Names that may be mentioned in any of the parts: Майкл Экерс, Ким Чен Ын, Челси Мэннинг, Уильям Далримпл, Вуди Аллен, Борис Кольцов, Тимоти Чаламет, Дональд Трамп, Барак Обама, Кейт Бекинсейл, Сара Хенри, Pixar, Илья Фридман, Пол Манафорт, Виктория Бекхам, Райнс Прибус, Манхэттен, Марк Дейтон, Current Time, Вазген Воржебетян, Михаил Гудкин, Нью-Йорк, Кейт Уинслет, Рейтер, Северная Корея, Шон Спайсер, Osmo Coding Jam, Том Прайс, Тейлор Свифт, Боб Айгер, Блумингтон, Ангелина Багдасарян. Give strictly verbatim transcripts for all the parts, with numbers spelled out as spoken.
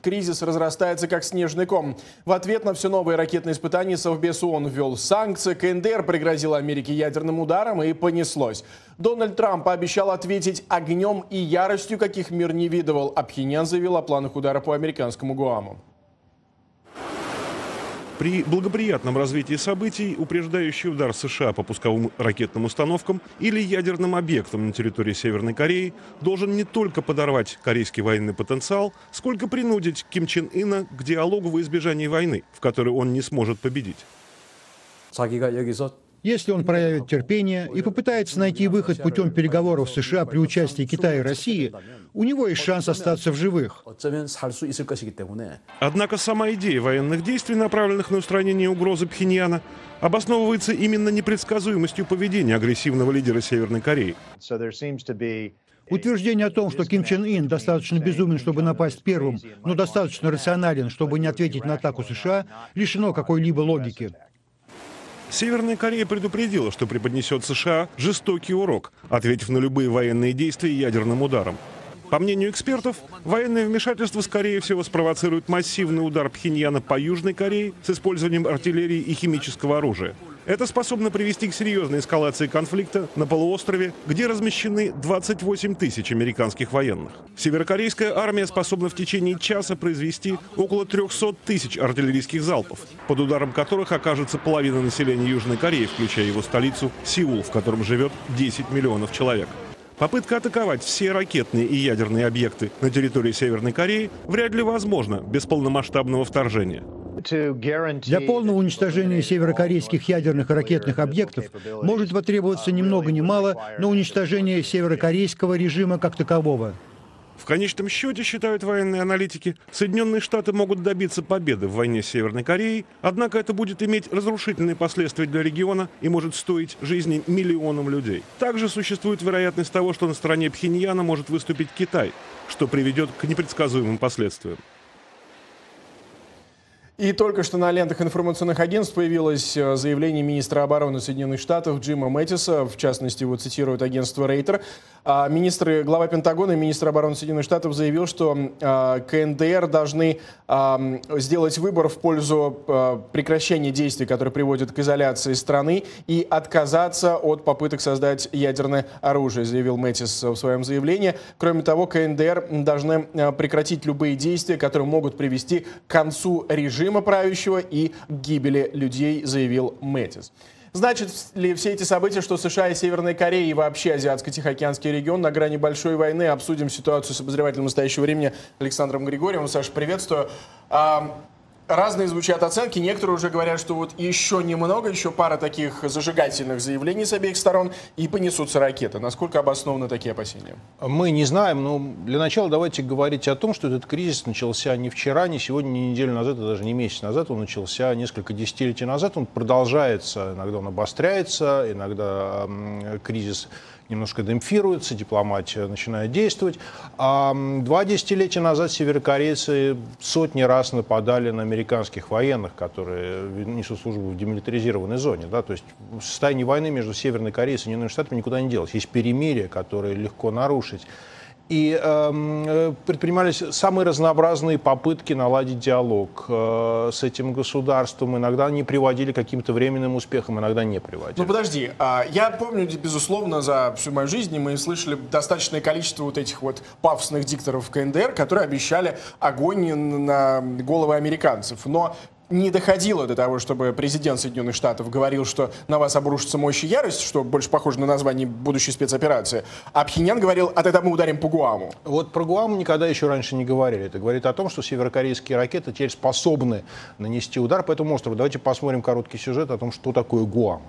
Кризис разрастается как снежный ком. В ответ на все новые ракетные испытания Совбез ООН ввел санкции, КНДР пригрозила Америке ядерным ударом, и понеслось. Дональд Трамп обещал ответить огнем и яростью, каких мир не видывал, а Пхеньян заявил о планах удара по американскому Гуаму. При благоприятном развитии событий упреждающий удар США по пусковым ракетным установкам или ядерным объектам на территории Северной Кореи должен не только подорвать корейский военный потенциал, сколько принудить Ким Чен Ына к диалогу во избежание войны, в которой он не сможет победить. Если он проявит терпение и попытается найти выход путем переговоров США при участии Китая и России, у него есть шанс остаться в живых. Однако сама идея военных действий, направленных на устранение угрозы Пхеньяна, обосновывается именно непредсказуемостью поведения агрессивного лидера Северной Кореи. Утверждение о том, что Ким Чен Ын достаточно безумен, чтобы напасть первым, но достаточно рационален, чтобы не ответить на атаку США, лишено какой-либо логики. Северная Корея предупредила, что преподнесет США жестокий урок, ответив на любые военные действия ядерным ударом. По мнению экспертов, военное вмешательство, скорее всего, спровоцирует массивный удар Пхеньяна по Южной Корее с использованием артиллерии и химического оружия. Это способно привести к серьезной эскалации конфликта на полуострове, где размещены двадцать восемь тысяч американских военных. Северокорейская армия способна в течение часа произвести около трёхсот тысяч артиллерийских залпов, под ударом которых окажется половина населения Южной Кореи, включая его столицу Сеул, в котором живет десять миллионов человек. Попытка атаковать все ракетные и ядерные объекты на территории Северной Кореи вряд ли возможна без полномасштабного вторжения. Для полного уничтожения северокорейских ядерных и ракетных объектов может потребоваться ни много ни мало, но уничтожение северокорейского режима как такового. В конечном счете, считают военные аналитики, Соединенные Штаты могут добиться победы в войне с Северной Кореей, однако это будет иметь разрушительные последствия для региона и может стоить жизни миллионам людей. Также существует вероятность того, что на стороне Пхеньяна может выступить Китай, что приведет к непредсказуемым последствиям. И только что на лентах информационных агентств появилось заявление министра обороны Соединенных Штатов Джима Мэттиса, в частности, его цитирует агентство Рейтер. Министр, глава Пентагона и министр обороны Соединенных Штатов заявил, что КНДР должны сделать выбор в пользу прекращения действий, которые приводят к изоляции страны, и отказаться от попыток создать ядерное оружие, заявил Мэттис в своем заявлении. Кроме того, КНДР должны прекратить любые действия, которые могут привести к концу режима правящего и гибели людей, заявил Мэттис. Значит ли все эти события, что США и Северная Корея и вообще Азиатско-Тихоокеанский регион на грани большой войны? Обсудим ситуацию с обозревателем настоящего времени Александром Григорьевым. Саша, приветствую. Разные звучат оценки. Некоторые уже говорят, что вот еще немного, еще пара таких зажигательных заявлений с обеих сторон, и понесутся ракеты. Насколько обоснованы такие опасения? Мы не знаем, но для начала давайте говорить о том, что этот кризис начался не вчера, не сегодня, не неделю назад, а даже не месяц назад. Он начался несколько десятилетий назад. Он продолжается, иногда он обостряется, иногда м-м, кризис немножко демпфируется, дипломатия начинает действовать. А два десятилетия назад северокорейцы сотни раз нападали на американских военных, которые несут службу в демилитаризированной зоне. Да? То есть состояние войны между Северной Кореей и Соединенными Штатами никуда не делось. Есть перемирие, которое легко нарушить. И э, предпринимались самые разнообразные попытки наладить диалог э, с этим государством. Иногда они приводили к каким-то временным успехам, иногда не приводили. Ну подожди, я помню, безусловно, за всю мою жизнь мы слышали достаточное количество вот этих вот пафосных дикторов КНДР, которые обещали огонь на головы американцев. Но не доходило до того, чтобы президент Соединенных Штатов говорил, что на вас обрушится мощь и ярость, что больше похоже на название будущей спецоперации. А Пхеньян говорил, а тогда мы ударим по Гуаму. Вот про Гуам никогда еще раньше не говорили. Это говорит о том, что северокорейские ракеты теперь способны нанести удар по этому острову. Давайте посмотрим короткий сюжет о том, что такое Гуам.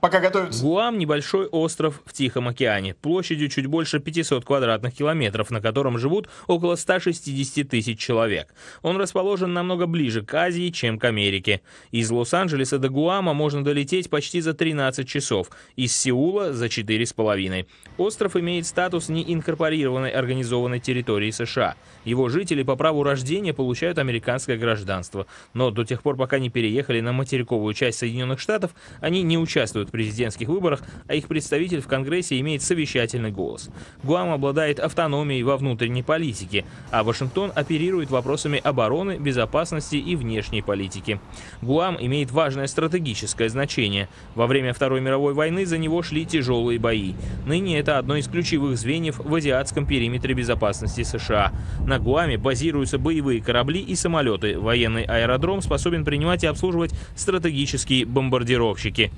Пока готовится. Гуам – небольшой остров в Тихом океане, площадью чуть больше пятисот квадратных километров, на котором живут около ста шестидесяти тысяч человек. Он расположен намного ближе к Азии, чем к Америке. Из Лос-Анджелеса до Гуама можно долететь почти за тринадцать часов, из Сеула – за четыре с половиной. Остров имеет статус неинкорпорированной организованной территории США. Его жители по праву рождения получают американское гражданство. Но до тех пор, пока не переехали на материковую часть Соединенных Штатов, они не участвуют участвуют в президентских выборах, а их представитель в Конгрессе имеет совещательный голос. Гуам обладает автономией во внутренней политике, а Вашингтон оперирует вопросами обороны, безопасности и внешней политики. Гуам имеет важное стратегическое значение. Во время Второй мировой войны за него шли тяжелые бои. Ныне это одно из ключевых звеньев в азиатском периметре безопасности США. На Гуаме базируются боевые корабли и самолеты. Военный аэродром способен принимать и обслуживать стратегические бомбардировщики.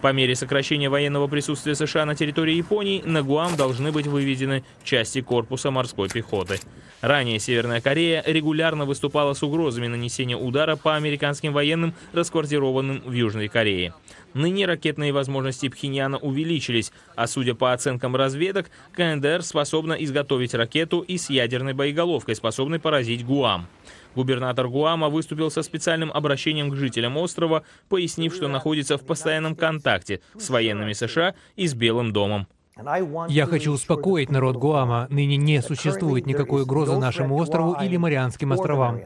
По мере сокращения военного присутствия США на территории Японии, на Гуам должны быть выведены части корпуса морской пехоты. Ранее Северная Корея регулярно выступала с угрозами нанесения удара по американским военным, расквартированным в Южной Корее. Ныне ракетные возможности Пхеньяна увеличились, а судя по оценкам разведок, КНДР способна изготовить ракету и с ядерной боеголовкой, способной поразить Гуам. Губернатор Гуама выступил со специальным обращением к жителям острова, пояснив, что находится в постоянном контакте с военными США и с Белым домом. Я хочу успокоить народ Гуама. Ныне не существует никакой угрозы нашему острову или Марианским островам.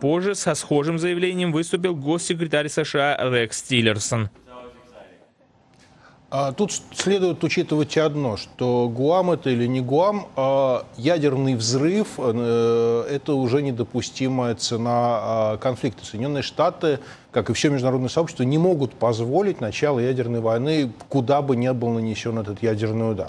Позже со схожим заявлением выступил госсекретарь США Рекс Тиллерсон. Тут следует учитывать одно, что Гуам это или не Гуам, ядерный взрыв – это уже недопустимая цена конфликта. Соединенные Штаты, как и все международное сообщество, не могут позволить начало ядерной войны, куда бы ни был нанесен этот ядерный удар.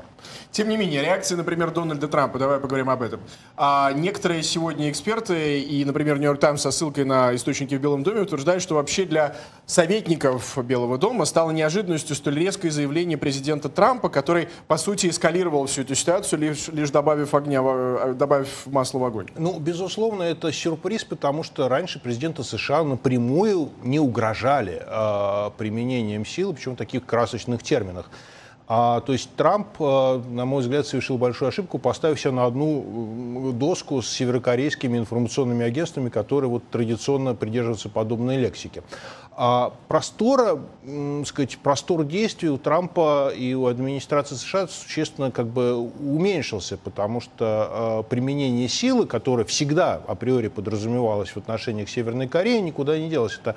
Тем не менее, реакции, например, Дональда Трампа, давай поговорим об этом. А некоторые сегодня эксперты, и, например, Нью-Йорк Таймс со ссылкой на источники в Белом доме утверждают, что вообще для советников Белого дома стало неожиданностью столь резкое заявление президента Трампа, который, по сути, эскалировал всю эту ситуацию, лишь, лишь добавив огня, добавив масла в огонь. Ну, безусловно, это сюрприз, потому что раньше президента США напрямую не угрожали э, применением силы, причем в таких красочных терминах. А, то есть Трамп, на мой взгляд, совершил большую ошибку, поставив себя на одну доску с северокорейскими информационными агентствами, которые вот традиционно придерживаются подобной лексики. А простора, сказать, простор действий у Трампа и у администрации США существенно как бы уменьшился, потому что применение силы, которое всегда априори подразумевалось в отношениях Северной Кореи, никуда не делось. Это,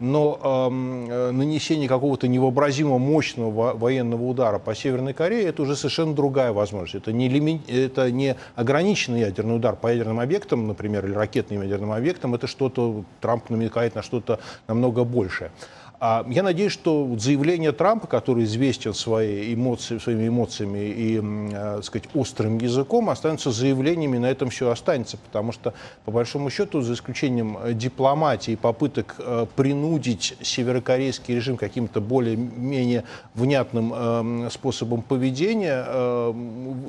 но э, нанесение какого-то невообразимо мощного военного удара по Северной Корее – это уже совершенно другая возможность. Это не, лими... это не ограниченный ядерный удар по ядерным объектам, например, или ракетным ядерным объектам. Это что-то, Трамп намекает на что-то намного большее. А я надеюсь, что заявление Трампа, который известен своей эмоции, своими эмоциями и, так сказать, острым языком, останется заявлениями, на этом все останется. Потому что, по большому счету, за исключением дипломатии и попыток принудить северокорейский режим каким-то более-менее внятным способом поведения,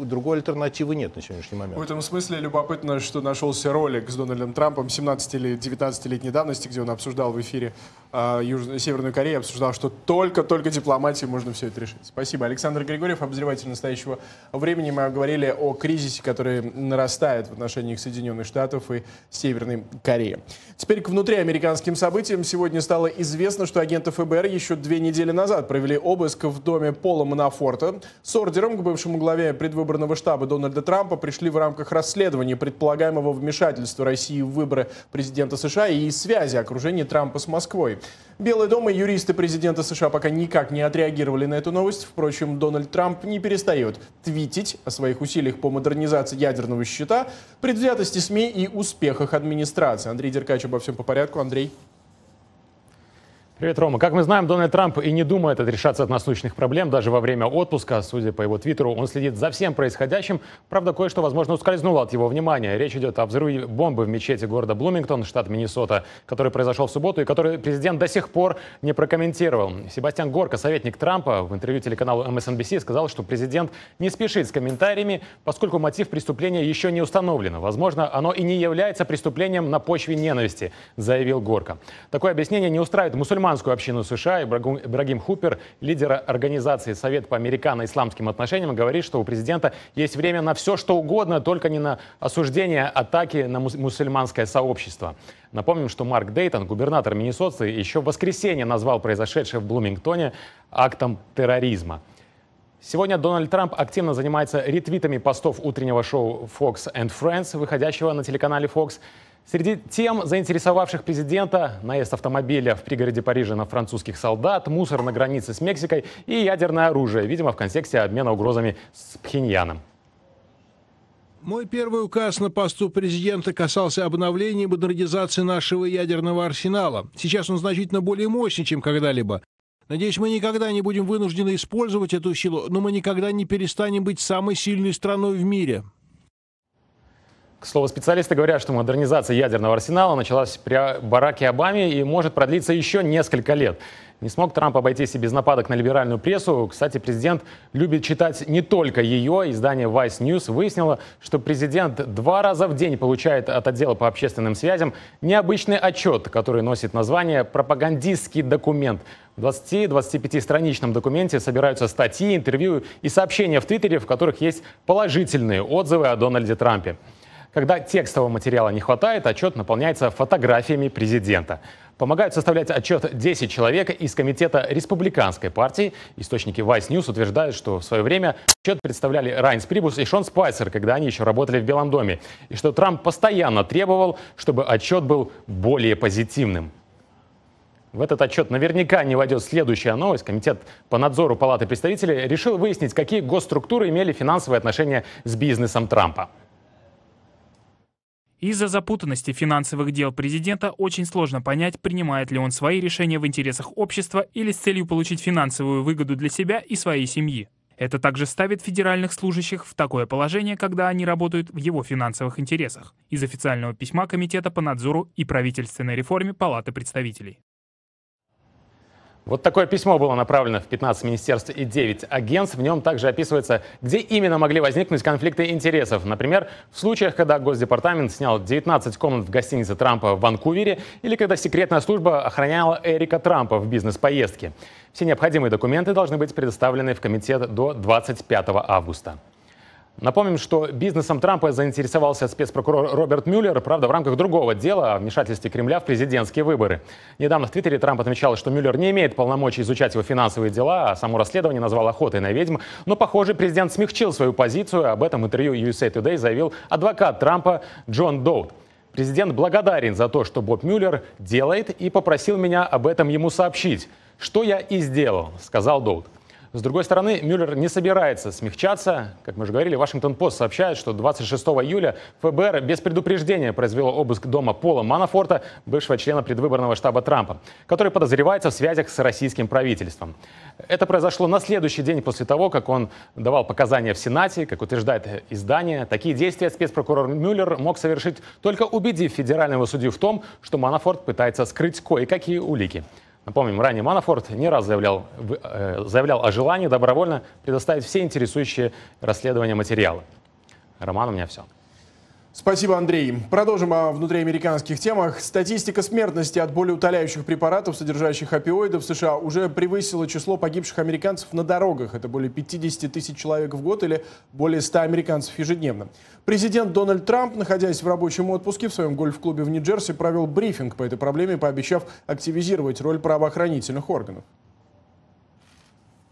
другой альтернативы нет на сегодняшний момент. В этом смысле любопытно, что нашелся ролик с Дональдом Трампом семнадцати или девятнадцатилетней давности, где он обсуждал в эфире Северную Корея, обсуждал, что только-только дипломатией можно все это решить. Спасибо. Александр Григорьев, обозреватель «Настоящего времени». Мы говорили о кризисе, который нарастает в отношениях Соединенных Штатов и Северной Кореи. Теперь к внутриамериканским событиям. Сегодня стало известно, что агенты ФБР еще две недели назад провели обыск в доме Пола Манафорта. С ордером к бывшему главе предвыборного штаба Дональда Трампа пришли в рамках расследования предполагаемого вмешательства России в выборы президента США и связи окружения Трампа с Москвой. Белый дом и юристы президента США пока никак не отреагировали на эту новость. Впрочем, Дональд Трамп не перестает твитить о своих усилиях по модернизации ядерного щита, предвзятости СМИ и успехах администрации. Андрей Деркач, обо всем по порядку. Андрей. Привет, Рома. Как мы знаем, Дональд Трамп и не думает отрешаться от насущных проблем даже во время отпуска. Судя по его твиттеру, он следит за всем происходящим. Правда, кое-что, возможно, ускользнуло от его внимания. Речь идет о взрыве бомбы в мечети города Блумингтон, штат Миннесота, который произошел в субботу и который президент до сих пор не прокомментировал. Себастьян Горка, советник Трампа, в интервью телеканалу эм эс эн би си сказал, что президент не спешит с комментариями, поскольку мотив преступления еще не установлен. Возможно, оно и не является преступлением на почве ненависти, заявил Горка. Такое объяснение не устраивает мусульман общину США. Ибрагим Хупер, лидер организации «Совет по американо-исламским отношениям», говорит, что у президента есть время на все, что угодно, только не на осуждение атаки на мусульманское сообщество. Напомним, что Марк Дейтон, губернатор Миннесоты, еще в воскресенье назвал произошедшее в Блумингтоне актом терроризма. Сегодня Дональд Трамп активно занимается ретвитами постов утреннего шоу Fox and Friends, выходящего на телеканале Fox. Среди тем, заинтересовавших президента, наезд автомобиля в пригороде Парижа на французских солдат, мусор на границе с Мексикой и ядерное оружие, видимо, в контексте обмена угрозами с Пхеньяном. Мой первый указ на посту президента касался обновления и модернизации нашего ядерного арсенала. Сейчас он значительно более мощный, чем когда-либо. Надеюсь, мы никогда не будем вынуждены использовать эту силу, но мы никогда не перестанем быть самой сильной страной в мире. К слову, специалисты говорят, что модернизация ядерного арсенала началась при Бараке Обаме и может продлиться еще несколько лет. Не смог Трамп обойтись и без нападок на либеральную прессу. Кстати, президент любит читать не только ее. Издание Vice News выяснило, что президент два раза в день получает от отдела по общественным связям необычный отчет, который носит название «Пропагандистский документ». В двадцати-двадцатипятистраничном документе собираются статьи, интервью и сообщения в Твиттере, в которых есть положительные отзывы о Дональде Трампе. Когда текстового материала не хватает, отчет наполняется фотографиями президента. Помогают составлять отчет десять человек из комитета республиканской партии. Источники Vice News утверждают, что в свое время отчет представляли Райнс Прибус и Шон Спайсер, когда они еще работали в Белом доме. И что Трамп постоянно требовал, чтобы отчет был более позитивным. В этот отчет наверняка не войдет следующая новость. Комитет по надзору Палаты представителей решил выяснить, какие госструктуры имели финансовые отношения с бизнесом Трампа. Из-за запутанности финансовых дел президента очень сложно понять, принимает ли он свои решения в интересах общества или с целью получить финансовую выгоду для себя и своей семьи. Это также ставит федеральных служащих в такое положение, когда они работают в его финансовых интересах. Из официального письма Комитета по надзору и правительственной реформе Палаты представителей. Вот такое письмо было направлено в пятнадцать министерств и девять агентств. В нем также описывается, где именно могли возникнуть конфликты интересов. Например, в случаях, когда Госдепартамент снял девятнадцать комнат в гостинице Трампа в Ванкувере или когда секретная служба охраняла Эрика Трампа в бизнес-поездке. Все необходимые документы должны быть предоставлены в комитет до двадцать пятого августа. Напомним, что бизнесом Трампа заинтересовался спецпрокурор Роберт Мюллер, правда, в рамках другого дела о вмешательстве Кремля в президентские выборы. Недавно в Твиттере Трамп отмечал, что Мюллер не имеет полномочий изучать его финансовые дела, а само расследование назвал охотой на ведьм. Но, похоже, президент смягчил свою позицию. Об этом интервью ю эс эй тудей заявил адвокат Трампа Джон Доуд. Президент благодарен за то, что Боб Мюллер делает, и попросил меня об этом ему сообщить. «Что я и сделал», — сказал Доуд. С другой стороны, Мюллер не собирается смягчаться. Как мы уже говорили, Вашингтон-Пост сообщает, что двадцать шестого июля эф бэ эр без предупреждения произвело обыск дома Пола Манафорта, бывшего члена предвыборного штаба Трампа, который подозревается в связях с российским правительством. Это произошло на следующий день после того, как он давал показания в Сенате. Как утверждает издание, такие действия спецпрокурор Мюллер мог совершить, только убедив федерального судью в том, что Манафорт пытается скрыть кое-какие улики. Напомним, ранее Манафорт не раз заявлял, заявлял о желании добровольно предоставить все интересующие расследования материалы. Роман, у меня все. Спасибо, Андрей. Продолжим о внутриамериканских темах. Статистика смертности от болеутоляющих препаратов, содержащих опиоиды, в США уже превысила число погибших американцев на дорогах. Это более пятидесяти тысяч человек в год или более ста американцев ежедневно. Президент Дональд Трамп, находясь в рабочем отпуске в своем гольф-клубе в Нью-Джерси, провел брифинг по этой проблеме, пообещав активизировать роль правоохранительных органов.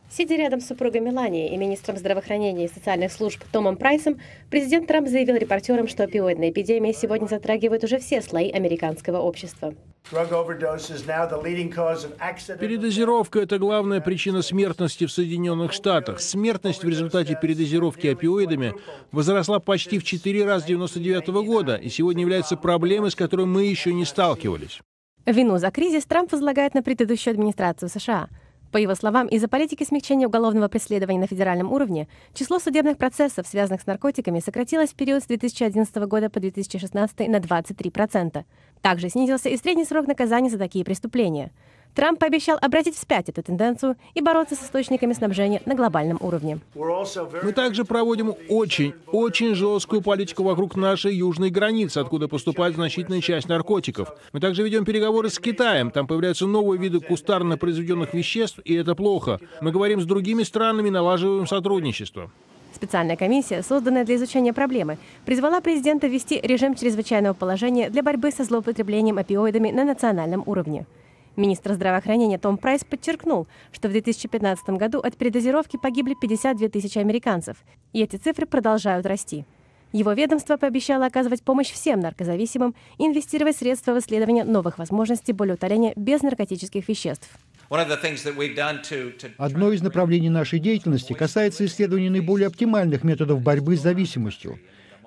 Сидя рядом с супругой Меланией и министром здравоохранения и социальных служб Томом Прайсом, президент Трамп заявил репортерам, что опиоидная эпидемия сегодня затрагивает уже все слои американского общества. Передозировка – это главная причина смертности в Соединенных Штатах. Смертность в результате передозировки опиоидами возросла почти в четыре раза с девяносто девятого года и сегодня является проблемой, с которой мы еще не сталкивались. Вину за кризис Трамп возлагает на предыдущую администрацию США. По его словам, из-за политики смягчения уголовного преследования на федеральном уровне число судебных процессов, связанных с наркотиками, сократилось в период с две тысячи одиннадцатого года по две тысячи шестнадцатый на двадцать три процента. Также снизился и средний срок наказания за такие преступления. Трамп пообещал обратить вспять эту тенденцию и бороться с источниками снабжения на глобальном уровне. Мы также проводим очень, очень жесткую политику вокруг нашей южной границы, откуда поступает значительная часть наркотиков. Мы также ведем переговоры с Китаем. Там появляются новые виды кустарно произведенных веществ, и это плохо. Мы говорим с другими странами, налаживаем сотрудничество. Специальная комиссия, созданная для изучения проблемы, призвала президента ввести режим чрезвычайного положения для борьбы со злоупотреблением опиоидами на национальном уровне. Министр здравоохранения Том Прайс подчеркнул, что в две тысячи пятнадцатом году от передозировки погибли пятьдесят две тысячи американцев, и эти цифры продолжают расти. Его ведомство пообещало оказывать помощь всем наркозависимым и инвестировать средства в исследование новых возможностей болеутоления без наркотических веществ. Одно из направлений нашей деятельности касается исследования наиболее оптимальных методов борьбы с зависимостью.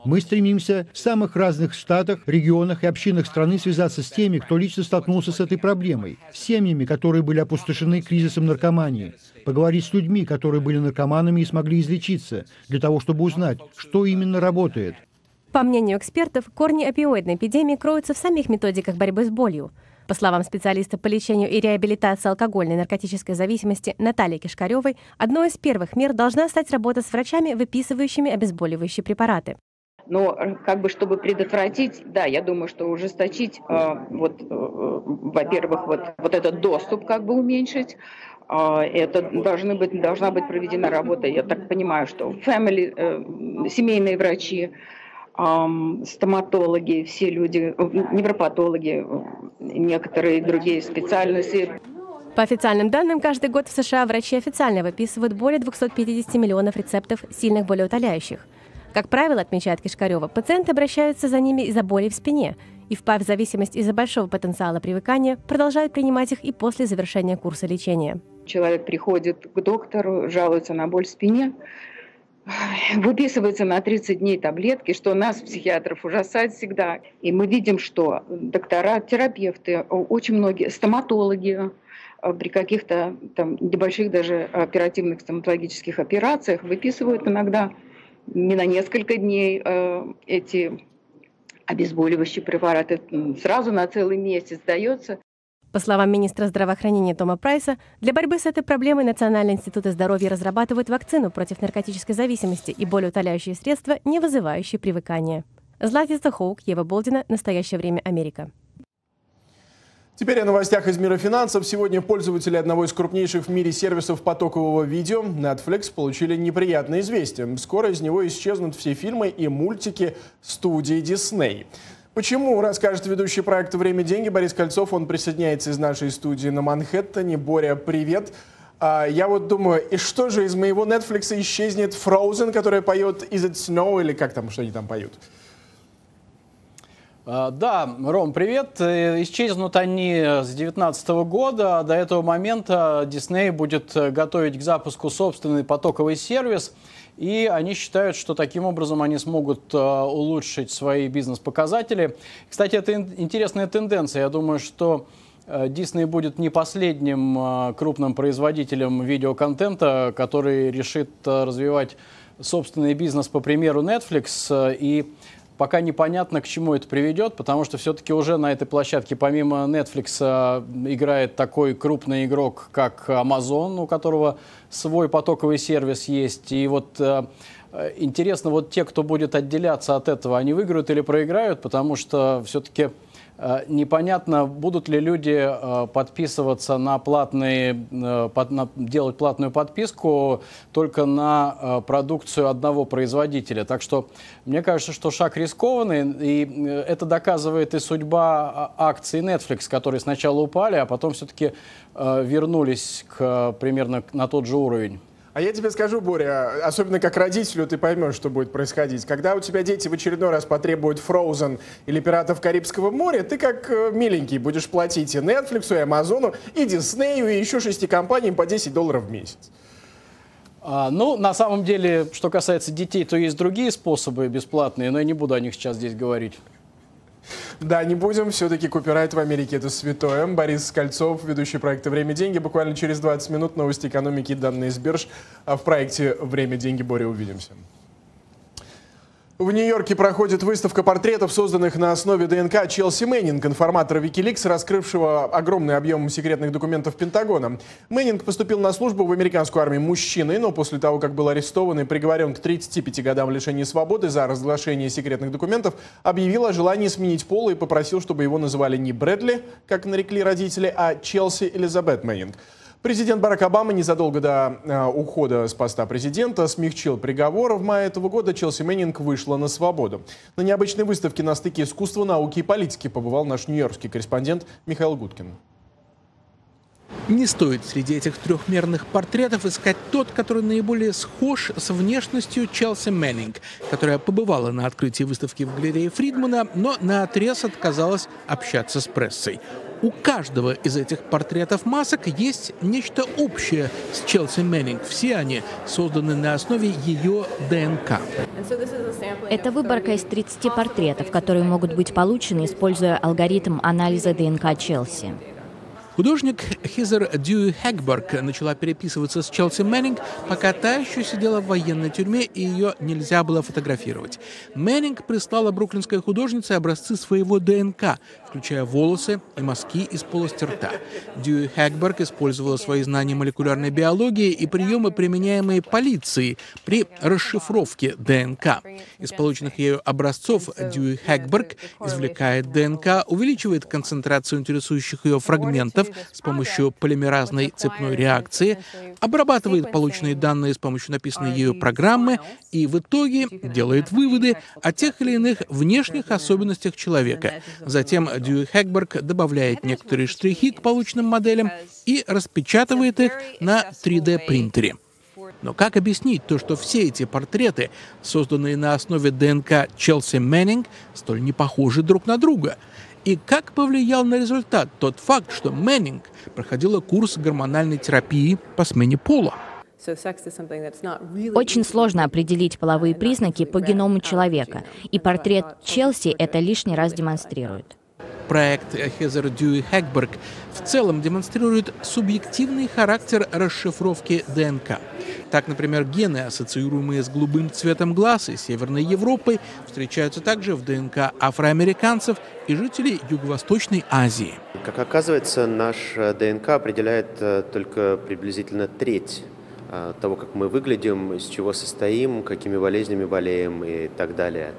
Мы стремимся в самых разных штатах, регионах и общинах страны связаться с теми, кто лично столкнулся с этой проблемой, с семьями, которые были опустошены кризисом наркомании, поговорить с людьми, которые были наркоманами и смогли излечиться, для того, чтобы узнать, что именно работает. По мнению экспертов, корни опиоидной эпидемии кроются в самих методиках борьбы с болью. По словам специалиста по лечению и реабилитации алкогольной и наркотической зависимости Натальи Кишкаревой, одной из первых мер должна стать работа с врачами, выписывающими обезболивающие препараты. Но как бы чтобы предотвратить, да, я думаю, что ужесточить, э, вот, э, во-первых, вот, вот этот доступ как бы уменьшить, э, это должны быть, должна быть проведена работа, я так понимаю, что family, э, семейные врачи, э, стоматологи, все люди, невропатологи, некоторые другие специальности. По официальным данным, каждый год в США врачи официально выписывают более двухсот пятидесяти миллионов рецептов сильных болеутоляющих. Как правило, отмечает Кишкарева, пациенты обращаются за ними из-за боли в спине и, впав в зависимость из-за большого потенциала привыкания, продолжают принимать их и после завершения курса лечения. Человек приходит к доктору, жалуется на боль в спине, выписывается на тридцать дней таблетки, что нас, психиатров, ужасает всегда. И мы видим, что доктора, терапевты, очень многие, стоматологи, при каких-то там небольших даже оперативных стоматологических операциях выписывают иногда не на несколько дней э, эти обезболивающие препараты, сразу на целый месяц дается. По словам министра здравоохранения Тома Прайса, для борьбы с этой проблемой Национальный институт здоровья разрабатывает вакцину против наркотической зависимости и болеутоляющие средства, не вызывающие привыкания. Златис Тахоук, Ева Болдина, «Настоящее время. Америка». Теперь о новостях из мира финансов. Сегодня пользователи одного из крупнейших в мире сервисов потокового видео Netflix получили неприятное известие. Скоро из него исчезнут все фильмы и мультики студии Disney. Почему, расскажет ведущий проекта «Время. Деньги» Борис Кольцов. Он присоединяется из нашей студии на Манхэттене. Боря, привет. А, я вот думаю, и что же из моего Netflix исчезнет Frozen, которая поет «Is it snow» или как там, что они там поют? Да, Ром, привет. Исчезнут они с две тысячи девятнадцатого года. До этого момента Disney будет готовить к запуску собственный потоковый сервис. И они считают, что таким образом они смогут улучшить свои бизнес-показатели. Кстати, это интересная тенденция. Я думаю, что Disney будет не последним крупным производителем видеоконтента, который решит развивать собственный бизнес по примеру Netflix. И пока непонятно, к чему это приведет, потому что все-таки уже на этой площадке помимо Netflix играет такой крупный игрок, как Amazon, у которого свой потоковый сервис есть. И вот интересно, вот те, кто будет отделяться от этого, они выиграют или проиграют, потому что все-таки непонятно, будут ли люди подписываться на платные, делать платную подписку только на продукцию одного производителя. Так что мне кажется, что шаг рискованный, и это доказывает и судьба акций Netflix, которые сначала упали, а потом все-таки вернулись к, примерно на тот же уровень. А я тебе скажу, Боря, особенно как родителю ты поймешь, что будет происходить. Когда у тебя дети в очередной раз потребуют Frozen или «Пиратов Карибского моря», ты как миленький будешь платить и Netflix, и Amazon, и Disney, и еще шести компаниям по десять долларов в месяц. А, ну, на самом деле, что касается детей, то есть другие способы бесплатные, но я не буду о них сейчас здесь говорить. Да, не будем. Все-таки копирайт в Америке — это святое. Борис Кольцов, ведущий проекта «Время. Деньги». Буквально через двадцать минут новости экономики и данные с бирж. В проекте «Время. Деньги». Боря, увидимся. В Нью-Йорке проходит выставка портретов, созданных на основе ДНК Челси Мэннинг, информатора Wikileaks, раскрывшего огромный объем секретных документов Пентагона. Мэннинг поступил на службу в американскую армию мужчиной, но после того, как был арестован и приговорен к тридцати пяти годам лишения свободы за разглашение секретных документов, объявил о желании сменить пол и попросил, чтобы его называли не Брэдли, как нарекли родители, а Челси Элизабет Мэннинг. Президент Барак Обама незадолго до ухода с поста президента смягчил приговор. В мае этого года Челси Мэннинг вышла на свободу. На необычной выставке на стыке искусства, науки и политики побывал наш нью-йоркский корреспондент Михаил Гудкин. Не стоит среди этих трехмерных портретов искать тот, который наиболее схож с внешностью Челси Мэннинг, которая побывала на открытии выставки в галерее Фридмана, но наотрез отказалась общаться с прессой. У каждого из этих портретов масок есть нечто общее с Челси Мэннинг. Все они созданы на основе ее ДНК. Это выборка из тридцати портретов, которые могут быть получены, используя алгоритм анализа ДНК Челси. Художник Хезер Дьюи-Хэгберг начала переписываться с Челси Мэннинг, пока та еще сидела в военной тюрьме и ее нельзя было фотографировать. Мэннинг прислала бруклинской художнице образцы своего ДНК, включая волосы и мазки из полости рта. Дьюи-Хэгберг использовала свои знания молекулярной биологии и приемы, применяемые полицией при расшифровке ДНК. Из полученных ею образцов Дьюи-Хэгберг извлекает ДНК, увеличивает концентрацию интересующих ее фрагментов с помощью полимеразной цепной реакции, обрабатывает полученные данные с помощью написанной ею программы и в итоге делает выводы о тех или иных внешних особенностях человека. Затем Дьюи-Хэгберг добавляет некоторые штрихи к полученным моделям и распечатывает их на три дэ принтере. Но как объяснить то, что все эти портреты, созданные на основе ДНК Челси Мэннинг, столь не похожи друг на друга? И как повлиял на результат тот факт, что Мэннинг проходила курс гормональной терапии по смене пола? Очень сложно определить половые признаки по геному человека, и портрет Челси это лишний раз демонстрирует. Проект Хезер Дьюи-Хэгберг в целом демонстрирует субъективный характер расшифровки ДНК. Так, например, гены, ассоциируемые с голубым цветом глаз и Северной Европой, встречаются также в ДНК афроамериканцев и жителей Юго-Восточной Азии. Как оказывается, наш ДНК определяет только приблизительно треть того, как мы выглядим, из чего состоим, какими болезнями болеем и так далее.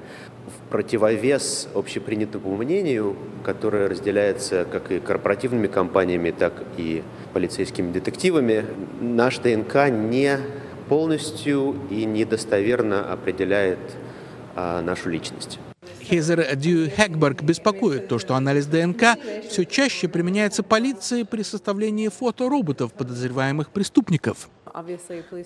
В противовес общепринятому мнению, которое разделяется как и корпоративными компаниями, так и полицейскими детективами, наш ДНК не полностью и недостоверно определяет а, нашу личность. Хезер Дьюи-Хэгберг беспокоит то, что анализ ДНК все чаще применяется полицией при составлении фотороботов подозреваемых преступников.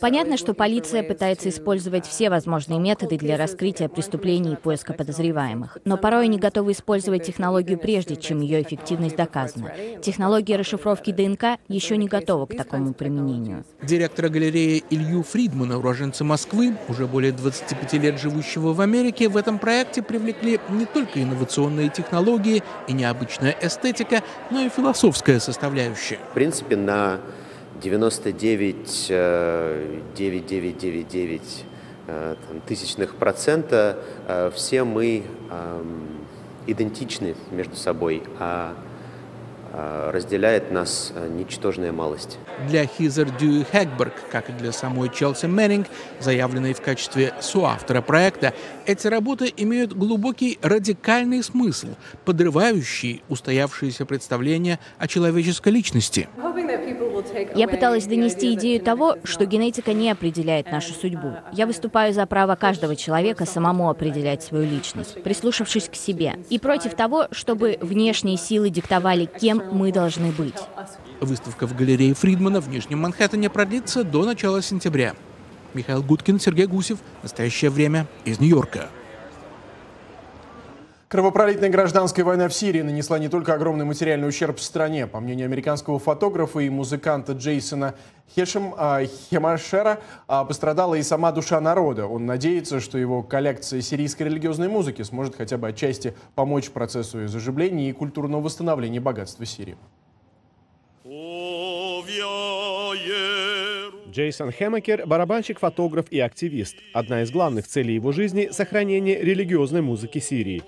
Понятно, что полиция пытается использовать все возможные методы для раскрытия преступлений и поиска подозреваемых, но порой они готовы использовать технологию прежде, чем ее эффективность доказана. Технология расшифровки ДНК еще не готова к такому применению. Директора галереи Илью Фридмана, уроженца Москвы, уже более двадцати пяти лет живущего в Америке, в этом проекте привлекли не только инновационные технологии и необычная эстетика, но и философская составляющая. В принципе, на девяносто девять целых девять девять девять девять тысячных процента все мы идентичны между собой, а разделяет нас ничтожная малость. Для Хезер Дьюи-Хэгберг, как и для самой Челси Мэннинг, заявленной в качестве соавтора проекта, эти работы имеют глубокий радикальный смысл, подрывающий устоявшиеся представления о человеческой личности. Я пыталась донести идею того, что генетика не определяет нашу судьбу. Я выступаю за право каждого человека самому определять свою личность, прислушавшись к себе, и против того, чтобы внешние силы диктовали, кем мы должны быть. Выставка в галерее Фридмана в Нижнем Манхэттене продлится до начала сентября. Михаил Гудкин, Сергей Гусев. Настоящее время из Нью-Йорка. Кровопролитная гражданская война в Сирии нанесла не только огромный материальный ущерб стране. По мнению американского фотографа и музыканта Джейсона Хэммакера, пострадала и сама душа народа. Он надеется, что его коллекция сирийской религиозной музыки сможет хотя бы отчасти помочь процессу заживления и культурного восстановления богатства Сирии. Джейсон Хэммакер – барабанщик, фотограф и активист. Одна из главных целей его жизни – сохранение религиозной музыки Сирии.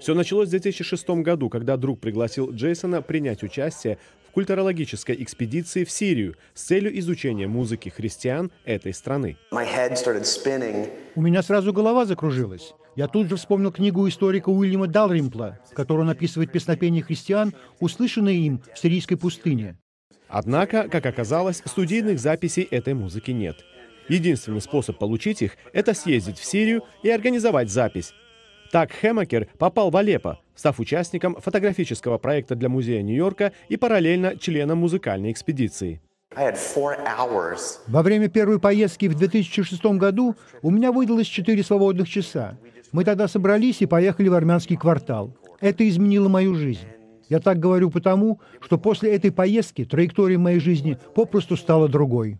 Все началось в две тысячи шестом году, когда друг пригласил Джейсона принять участие в культурологической экспедиции в Сирию с целью изучения музыки христиан этой страны. У меня сразу голова закружилась. Я тут же вспомнил книгу историка Уильяма Далримпла, которую он описывает песнопения христиан, услышанные им в сирийской пустыне. Однако, как оказалось, студийных записей этой музыки нет. Единственный способ получить их – это съездить в Сирию и организовать запись. Так Хэммакер попал в Алеппо, став участником фотографического проекта для музея Нью-Йорка и параллельно членом музыкальной экспедиции. Во время первой поездки в две тысячи шестом году у меня выдалось четыре свободных часа. Мы тогда собрались и поехали в армянский квартал. Это изменило мою жизнь. Я так говорю потому, что после этой поездки траектория моей жизни попросту стала другой.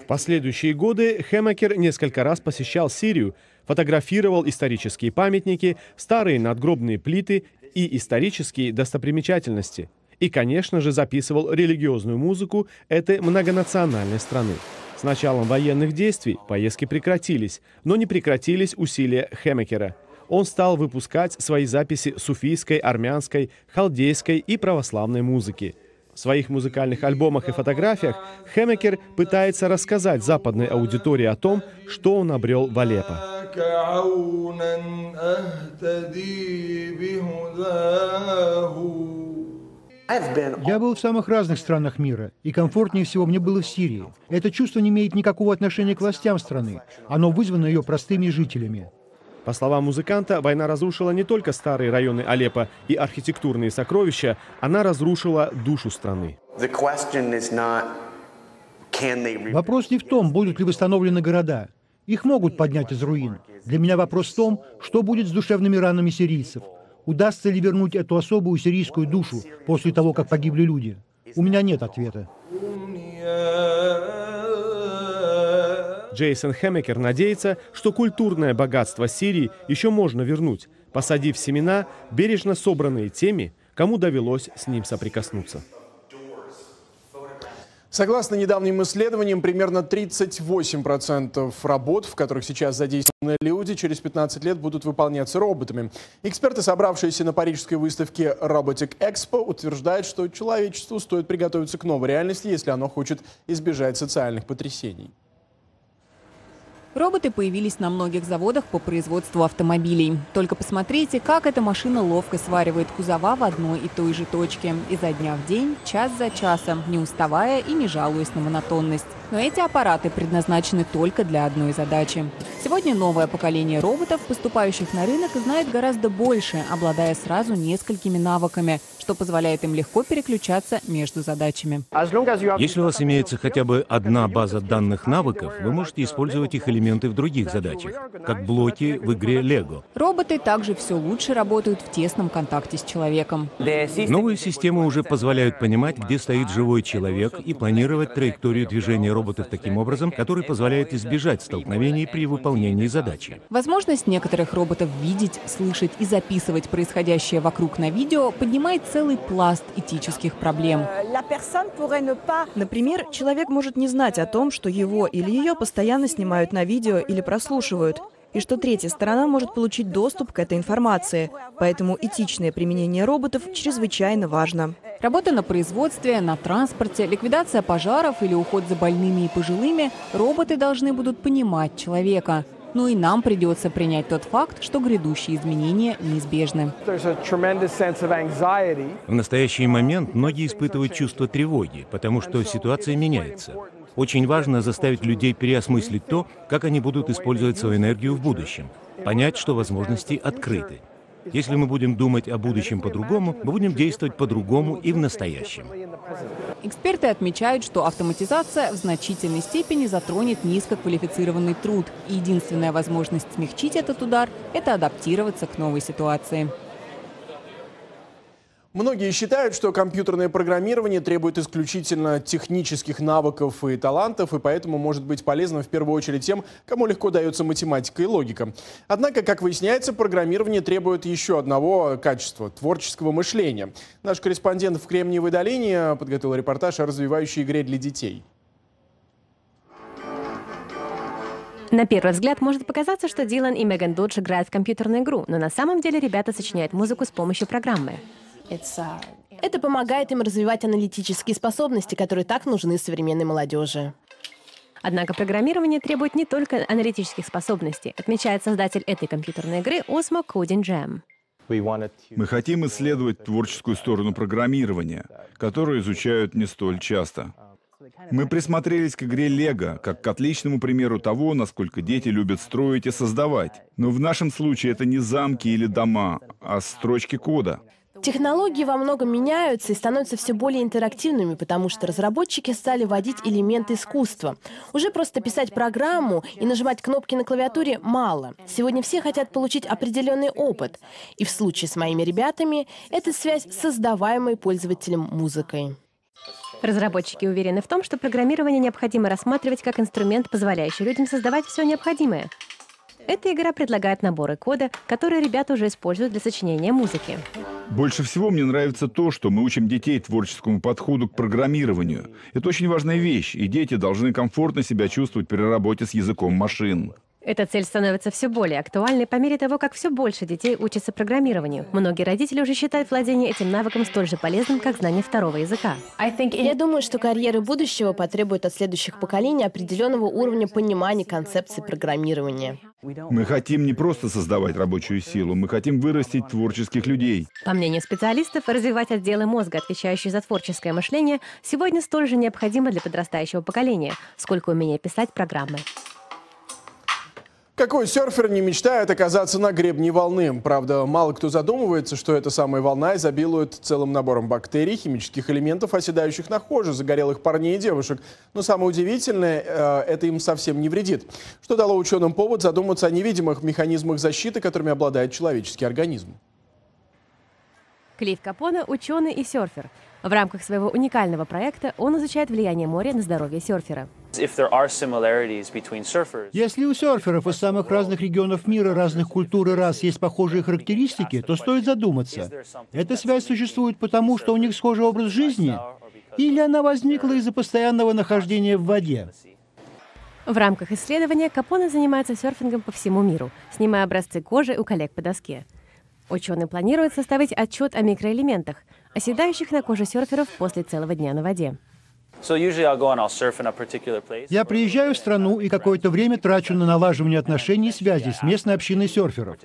В последующие годы Хэммакер несколько раз посещал Сирию, фотографировал исторические памятники, старые надгробные плиты и исторические достопримечательности. И, конечно же, записывал религиозную музыку этой многонациональной страны. С началом военных действий поездки прекратились, но не прекратились усилия Хэммакера. Он стал выпускать свои записи суфийской, армянской, халдейской и православной музыки. В своих музыкальных альбомах и фотографиях Хэммакер пытается рассказать западной аудитории о том, что он обрел в Алеппо. Я был в самых разных странах мира, и комфортнее всего мне было в Сирии. Это чувство не имеет никакого отношения к властям страны. Оно вызвано ее простыми жителями. По словам музыканта, война разрушила не только старые районы Алеппо и архитектурные сокровища, она разрушила душу страны. Вопрос не в том, будут ли восстановлены города. Их могут поднять из руин. Для меня вопрос в том, что будет с душевными ранами сирийцев. Удастся ли вернуть эту особую сирийскую душу после того, как погибли люди? У меня нет ответа. Джейсон Хэммакер надеется, что культурное богатство Сирии еще можно вернуть, посадив семена, бережно собранные теми, кому довелось с ним соприкоснуться. Согласно недавним исследованиям, примерно тридцать восемь процентов работ, в которых сейчас задействованы люди, через пятнадцать лет будут выполняться роботами. Эксперты, собравшиеся на парижской выставке Robotic Expo, утверждают, что человечеству стоит приготовиться к новой реальности, если оно хочет избежать социальных потрясений. Роботы появились на многих заводах по производству автомобилей. Только посмотрите, как эта машина ловко сваривает кузова в одной и той же точке. Изо дня в день, час за часом, не уставая и не жалуясь на монотонность. Но эти аппараты предназначены только для одной задачи. Сегодня новое поколение роботов, поступающих на рынок, знает гораздо больше, обладая сразу несколькими навыками, что позволяет им легко переключаться между задачами. Если у вас имеется хотя бы одна база данных навыков, вы можете использовать их элементы в других задачах, как блоки в игре Лего. Роботы также все лучше работают в тесном контакте с человеком. Новые системы уже позволяют понимать, где стоит живой человек, и планировать траекторию движения робота. Роботов таким образом, который позволяет избежать столкновений при выполнении задачи. Возможность некоторых роботов видеть, слышать и записывать происходящее вокруг на видео поднимает целый пласт этических проблем. Например, человек может не знать о том, что его или ее постоянно снимают на видео или прослушивают, и что третья сторона может получить доступ к этой информации. Поэтому этичное применение роботов чрезвычайно важно. Работа на производстве, на транспорте, ликвидация пожаров или уход за больными и пожилыми – роботы должны будут понимать человека. Ну и нам придется принять тот факт, что грядущие изменения неизбежны. В настоящий момент многие испытывают чувство тревоги, потому что ситуация меняется. Очень важно заставить людей переосмыслить то, как они будут использовать свою энергию в будущем, понять, что возможности открыты. Если мы будем думать о будущем по-другому, мы будем действовать по-другому и в настоящем. Эксперты отмечают, что автоматизация в значительной степени затронет низкоквалифицированный труд. И единственная возможность смягчить этот удар – это адаптироваться к новой ситуации. Многие считают, что компьютерное программирование требует исключительно технических навыков и талантов, и поэтому может быть полезным в первую очередь тем, кому легко дается математика и логика. Однако, как выясняется, программирование требует еще одного качества – творческого мышления. Наш корреспондент в Кремниевой долине подготовил репортаж о развивающей игре для детей. На первый взгляд может показаться, что Дилан и Меган Додж играют в компьютерную игру, но на самом деле ребята сочиняют музыку с помощью программы. Это помогает им развивать аналитические способности, которые так нужны современной молодежи. Однако программирование требует не только аналитических способностей, отмечает создатель этой компьютерной игры Osmo Coding Jam. Мы хотим исследовать творческую сторону программирования, которую изучают не столь часто. Мы присмотрелись к игре «Лего», как к отличному примеру того, насколько дети любят строить и создавать. Но в нашем случае это не замки или дома, а строчки кода. Технологии во многом меняются и становятся все более интерактивными, потому что разработчики стали вводить элементы искусства. Уже просто писать программу и нажимать кнопки на клавиатуре мало. Сегодня все хотят получить определенный опыт. И в случае с моими ребятами это связь с создаваемой пользователем музыкой. Разработчики уверены в том, что программирование необходимо рассматривать как инструмент, позволяющий людям создавать все необходимое. Эта игра предлагает наборы кода, которые ребята уже используют для сочинения музыки. Больше всего мне нравится то, что мы учим детей творческому подходу к программированию. Это очень важная вещь, и дети должны комфортно себя чувствовать при работе с языком машин. Эта цель становится все более актуальной по мере того, как все больше детей учатся программированию. Многие родители уже считают владение этим навыком столь же полезным, как знание второго языка. Я думаю, что карьеры будущего потребуют от следующих поколений определенного уровня понимания концепции программирования. Мы хотим не просто создавать рабочую силу, мы хотим вырастить творческих людей. По мнению специалистов, развивать отделы мозга, отвечающие за творческое мышление, сегодня столь же необходимо для подрастающего поколения, сколько умение писать программы. Какой серфер не мечтает оказаться на гребне волны? Правда, мало кто задумывается, что эта самая волна изобилует целым набором бактерий, химических элементов, оседающих на коже загорелых парней и девушек. Но самое удивительное, это им совсем не вредит. Что дало ученым повод задуматься о невидимых механизмах защиты, которыми обладает человеческий организм. Клифф Капоне – ученый и серфер. В рамках своего уникального проекта он изучает влияние моря на здоровье серфера. Если у серферов из самых разных регионов мира, разных культур и рас есть похожие характеристики, то стоит задуматься. Эта связь существует потому, что у них схожий образ жизни, или она возникла из-за постоянного нахождения в воде? В рамках исследования Капоне занимается серфингом по всему миру, снимая образцы кожи у коллег по доске. Ученые планируют составить отчет о микроэлементах, оседающих на коже серферов после целого дня на воде. Я приезжаю в страну и какое-то время трачу на налаживание отношений и связи с местной общиной серферов.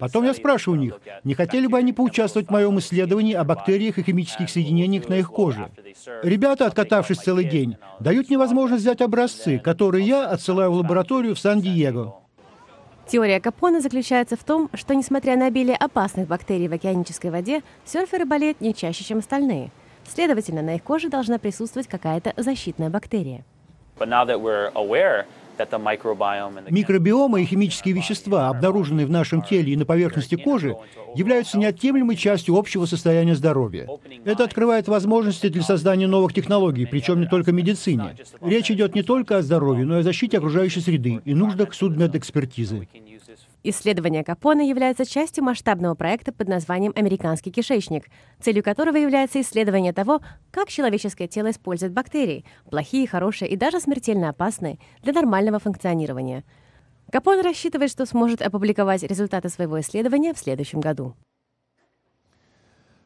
Потом я спрашиваю у них, не хотели бы они поучаствовать в моем исследовании о бактериях и химических соединениях на их коже. Ребята, откатавшись целый день, дают мне возможность взять образцы, которые я отсылаю в лабораторию в Сан-Диего. Теория Капоне заключается в том, что, несмотря на обилие опасных бактерий в океанической воде, серферы болеют не чаще, чем остальные. Следовательно, на их коже должна присутствовать какая-то защитная бактерия. Микробиома и химические вещества, обнаруженные в нашем теле и на поверхности кожи, являются неотъемлемой частью общего состояния здоровья. Это открывает возможности для создания новых технологий, причем не только в медицине. Речь идет не только о здоровье, но и о защите окружающей среды и нуждах судмедэкспертизы. Исследование Капоне является частью масштабного проекта под названием «Американский кишечник», целью которого является исследование того, как человеческое тело использует бактерии, плохие, хорошие и даже смертельно опасные, для нормального функционирования. Капоне рассчитывает, что сможет опубликовать результаты своего исследования в следующем году.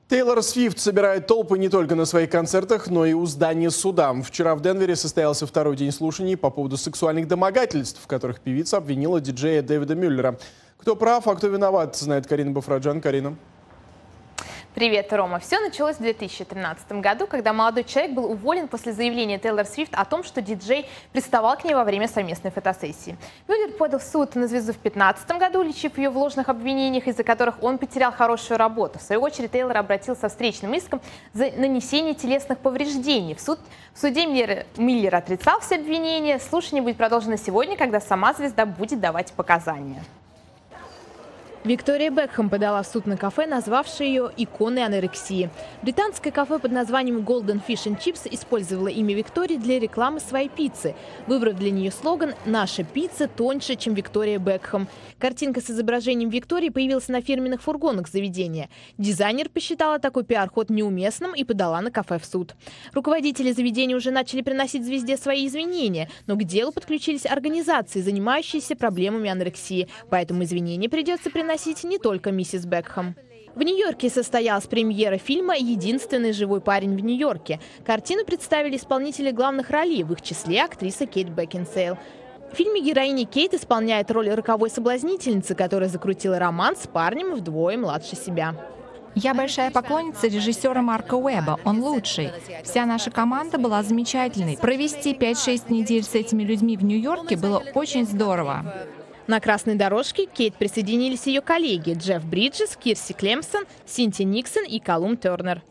Тейлор Свифт собирает толпы не только на своих концертах, но и у здания суда. Вчера в Денвере состоялся второй день слушаний по поводу сексуальных домогательств, в которых певица обвинила диджея Дэвида Мюллера. Кто прав, а кто виноват, знает Карина Бафраджан. Карина. Привет, Рома. Все началось в две тысячи тринадцатом году, когда молодой человек был уволен после заявления Тейлор Свифт о том, что диджей приставал к ней во время совместной фотосессии. Мюллер подал в суд на звезду в две тысячи пятнадцатом году, уличив ее в ложных обвинениях, из-за которых он потерял хорошую работу. В свою очередь Тейлор обратился со встречным иском за нанесение телесных повреждений. В, суд, в суде Мюллер, Мюллер отрицал все обвинения. Слушание будет продолжено сегодня, когда сама звезда будет давать показания. Виктория Бекхэм подала в суд на кафе, назвавшее ее «иконой анорексии». Британское кафе под названием Golden Fish and Chips использовало имя Виктории для рекламы своей пиццы, выбрав для нее слоган «Наша пицца тоньше, чем Виктория Бекхэм». Картинка с изображением Виктории появилась на фирменных фургонах заведения. Дизайнер посчитала такой пиар-ход неуместным и подала на кафе в суд. Руководители заведения уже начали приносить звезде свои извинения, но к делу подключились организации, занимающиеся проблемами анорексии, поэтому извинения придется приносить не только миссис Бекхэм. В Нью-Йорке состоялась премьера фильма «Единственный живой парень в Нью-Йорке». Картину представили исполнители главных ролей, в их числе актриса Кейт Бекинсейл. В фильме героиня Кейт исполняет роль роковой соблазнительницы, которая закрутила роман с парнем вдвое младше себя. Я большая поклонница режиссера Марка Уэбба. Он лучший. Вся наша команда была замечательной. Провести пять-шесть недель с этими людьми в Нью-Йорке было очень здорово. На красной дорожке к Кейт присоединились ее коллеги Джефф Бриджес, Кирси Клемсон, Синтия Никсон и Колум Тернер.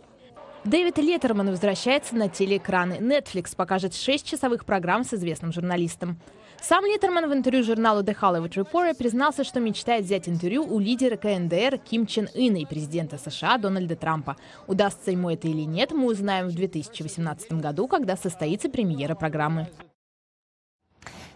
Дэвид Леттерман возвращается на телеэкраны. Netflix покажет шесть часовых программ с известным журналистом. Сам Леттерман в интервью журналу The Hollywood Reporter признался, что мечтает взять интервью у лидера КНДР Ким Чен Ына и президента США Дональда Трампа. Удастся ему это или нет, мы узнаем в две тысячи восемнадцатом году, когда состоится премьера программы.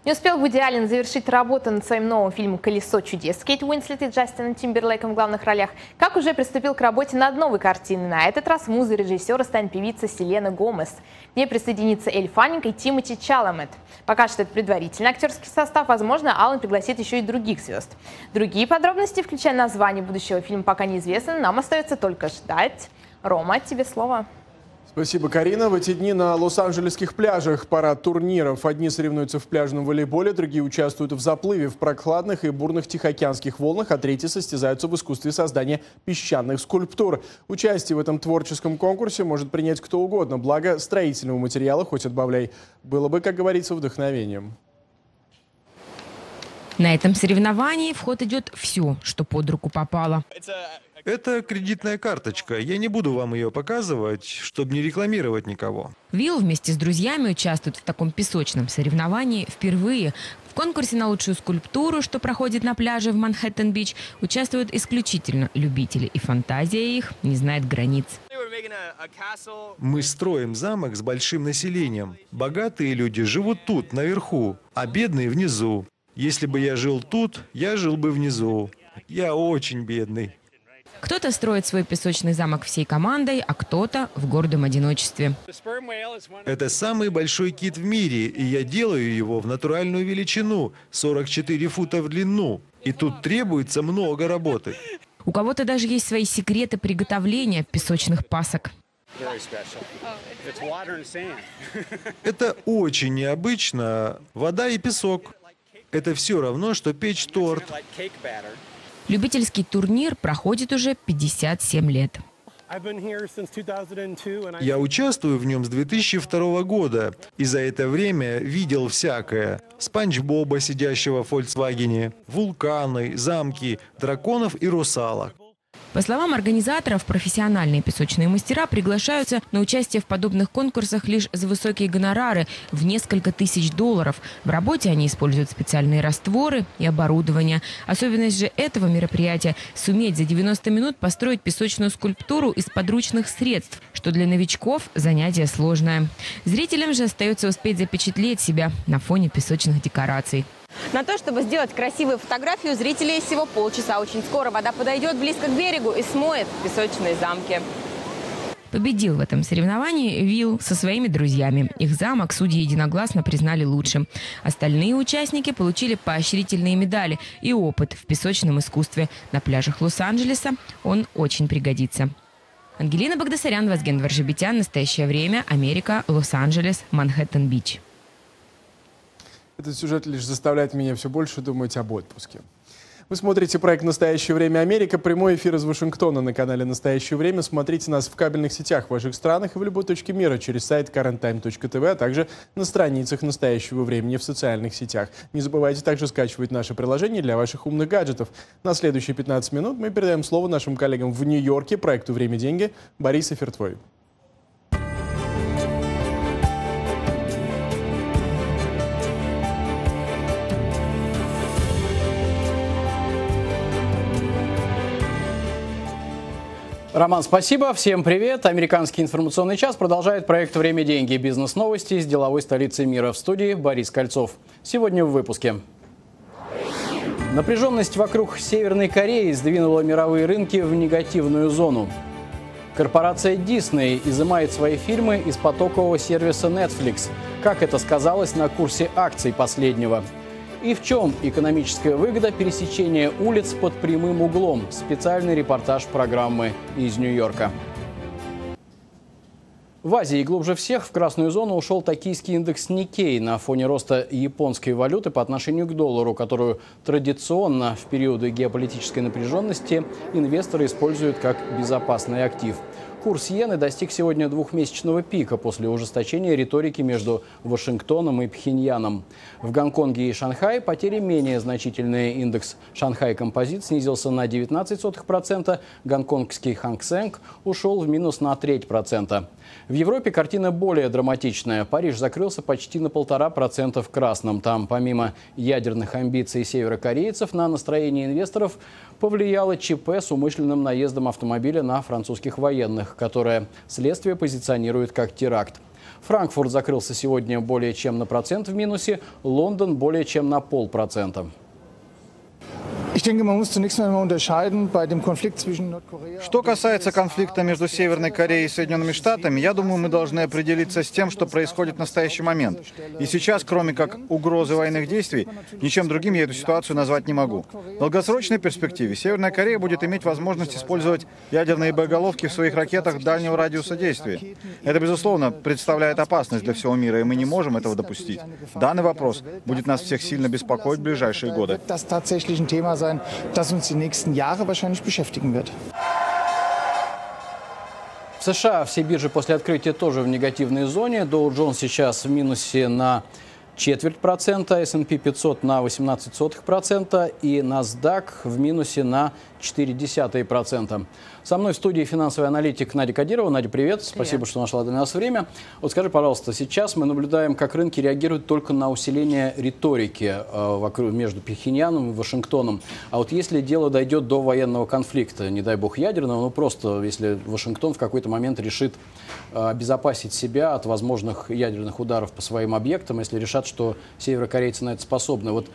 Не успел Вуди Аллен завершить работу над своим новым фильмом «Колесо чудес» с Кейт Уинслет и Джастином Тимберлейком в главных ролях, как уже приступил к работе над новой картиной. На этот раз музой режиссера станет певица Селена Гомес. К ней присоединится Эль Фаннинг и Тимоти Чаламет. Пока что это предварительный актерский состав, возможно, Аллен пригласит еще и других звезд. Другие подробности, включая название будущего фильма, пока неизвестны, нам остается только ждать. Рома, тебе слово. Спасибо, Карина. В эти дни на лос-анджелесских пляжах пара турниров. Одни соревнуются в пляжном волейболе, другие участвуют в заплыве в прохладных и бурных тихоокеанских волнах, а третьи состязаются в искусстве создания песчаных скульптур. Участие в этом творческом конкурсе может принять кто угодно, благо строительного материала хоть отбавляй. Было бы, как говорится, вдохновением. На этом соревновании в ход идет все, что под руку попало. Это кредитная карточка. Я не буду вам ее показывать, чтобы не рекламировать никого. Вилл вместе с друзьями участвует в таком песочном соревновании впервые. В конкурсе на лучшую скульптуру, что проходит на пляже в Манхэттен-Бич, участвуют исключительно любители. И фантазия их не знает границ. Мы строим замок с большим населением. Богатые люди живут тут, наверху, а бедные внизу. Если бы я жил тут, я жил бы внизу. Я очень бедный. Кто-то строит свой песочный замок всей командой, а кто-то в гордом одиночестве. Это самый большой кит в мире, и я делаю его в натуральную величину, сорок четыре фута в длину. И тут требуется много работы. У кого-то даже есть свои секреты приготовления песочных пасок. Это очень необычно. Вода и песок. Это все равно, что печь торт. Любительский турнир проходит уже пятьдесят семь лет. Я участвую в нем с две тысячи второго года, и за это время видел всякое. Спанч Боба, сидящего в Фольксвагене, вулканы, замки, драконов и русалок. По словам организаторов, профессиональные песочные мастера приглашаются на участие в подобных конкурсах лишь за высокие гонорары в несколько тысяч долларов. В работе они используют специальные растворы и оборудование. Особенность же этого мероприятия – суметь за девяносто минут построить песочную скульптуру из подручных средств, что для новичков занятие сложное. Зрителям же остается успеть запечатлеть себя на фоне песочных декораций. На то, чтобы сделать красивую фотографию, зрителей всего полчаса. Очень скоро вода подойдет близко к берегу и смоет песочные замки. Победил в этом соревновании Вилл со своими друзьями. Их замок судьи единогласно признали лучшим. Остальные участники получили поощрительные медали и опыт в песочном искусстве. На пляжах Лос-Анджелеса он очень пригодится. Ангелина Багдасарян, Вазген Воржебетян. Настоящее время. Америка, Лос-Анджелес, Манхэттен-Бич. Этот сюжет лишь заставляет меня все больше думать об отпуске. Вы смотрите проект «Настоящее время Америка». Прямой эфир из Вашингтона на канале «Настоящее время». Смотрите нас в кабельных сетях в ваших странах и в любой точке мира через сайт карент тайм точка тв, а также на страницах «Настоящего времени» в социальных сетях. Не забывайте также скачивать наше приложение для ваших умных гаджетов. На следующие пятнадцать минут мы передаем слово нашим коллегам в Нью-Йорке, проекту «Время, деньги» Бориса Фертвой. Роман, спасибо. Всем привет. Американский информационный час продолжает проект «Время, деньги». Бизнес-новости из деловой столицы мира. В студии Борис Кольцов. Сегодня в выпуске. Напряженность вокруг Северной Кореи сдвинула мировые рынки в негативную зону. Корпорация Disney изымает свои фильмы из потокового сервиса Netflix. Как это сказалось на курсе акций последнего? И в чем экономическая выгода пересечения улиц под прямым углом? Специальный репортаж программы из Нью-Йорка. В Азии и глубже всех в красную зону ушел токийский индекс Никкей на фоне роста японской валюты по отношению к доллару, которую традиционно в периоды геополитической напряженности инвесторы используют как безопасный актив. Курс иены достиг сегодня двухмесячного пика после ужесточения риторики между Вашингтоном и Пхеньяном. В Гонконге и Шанхае потери менее значительные. Индекс «Шанхай Композит» снизился на девятнадцать сотых процента, гонконгский «Ханг Сэнг» ушел в минус на треть процента. В Европе картина более драматичная. Париж закрылся почти на полтора процента в красном. Там, помимо ядерных амбиций северокорейцев, на настроение инвесторов повлияло ЧП с умышленным наездом автомобиля на французских военных, которое следствие позиционирует как теракт. Франкфурт закрылся сегодня более чем на процент в минусе, Лондон более чем на полпроцента. Что касается конфликта между Северной Кореей и Соединенными Штатами, я думаю, мы должны определиться с тем, что происходит в настоящий момент. И сейчас, кроме как угрозы военных действий, ничем другим я эту ситуацию назвать не могу. В долгосрочной перспективе Северная Корея будет иметь возможность использовать ядерные боеголовки в своих ракетах дальнего радиуса действия. Это, безусловно, представляет опасность для всего мира, и мы не можем этого допустить. Данный вопрос будет нас всех сильно беспокоить в ближайшие годы. Das uns die nächsten Jahre wahrscheinlich beschäftigen wird. В США все биржи после открытия тоже в негативной зоне. Dow Jones сейчас в минусе на четверть процента, эс энд пи пятьсот на восемнадцать сотых процента и NASDAQ в минусе на ноль целых четыре десятых процента. Со мной в студии финансовый аналитик Надя Кадирова. Надя, привет. привет. Спасибо, что нашла для нас время. Вот скажи, пожалуйста, сейчас мы наблюдаем, как рынки реагируют только на усиление риторики вокруг, между Пхеньяном и Вашингтоном. А вот если дело дойдет до военного конфликта, не дай бог ядерного, но просто если Вашингтон в какой-то момент решит обезопасить себя от возможных ядерных ударов по своим объектам, если решат, что северокорейцы на это способны. Вот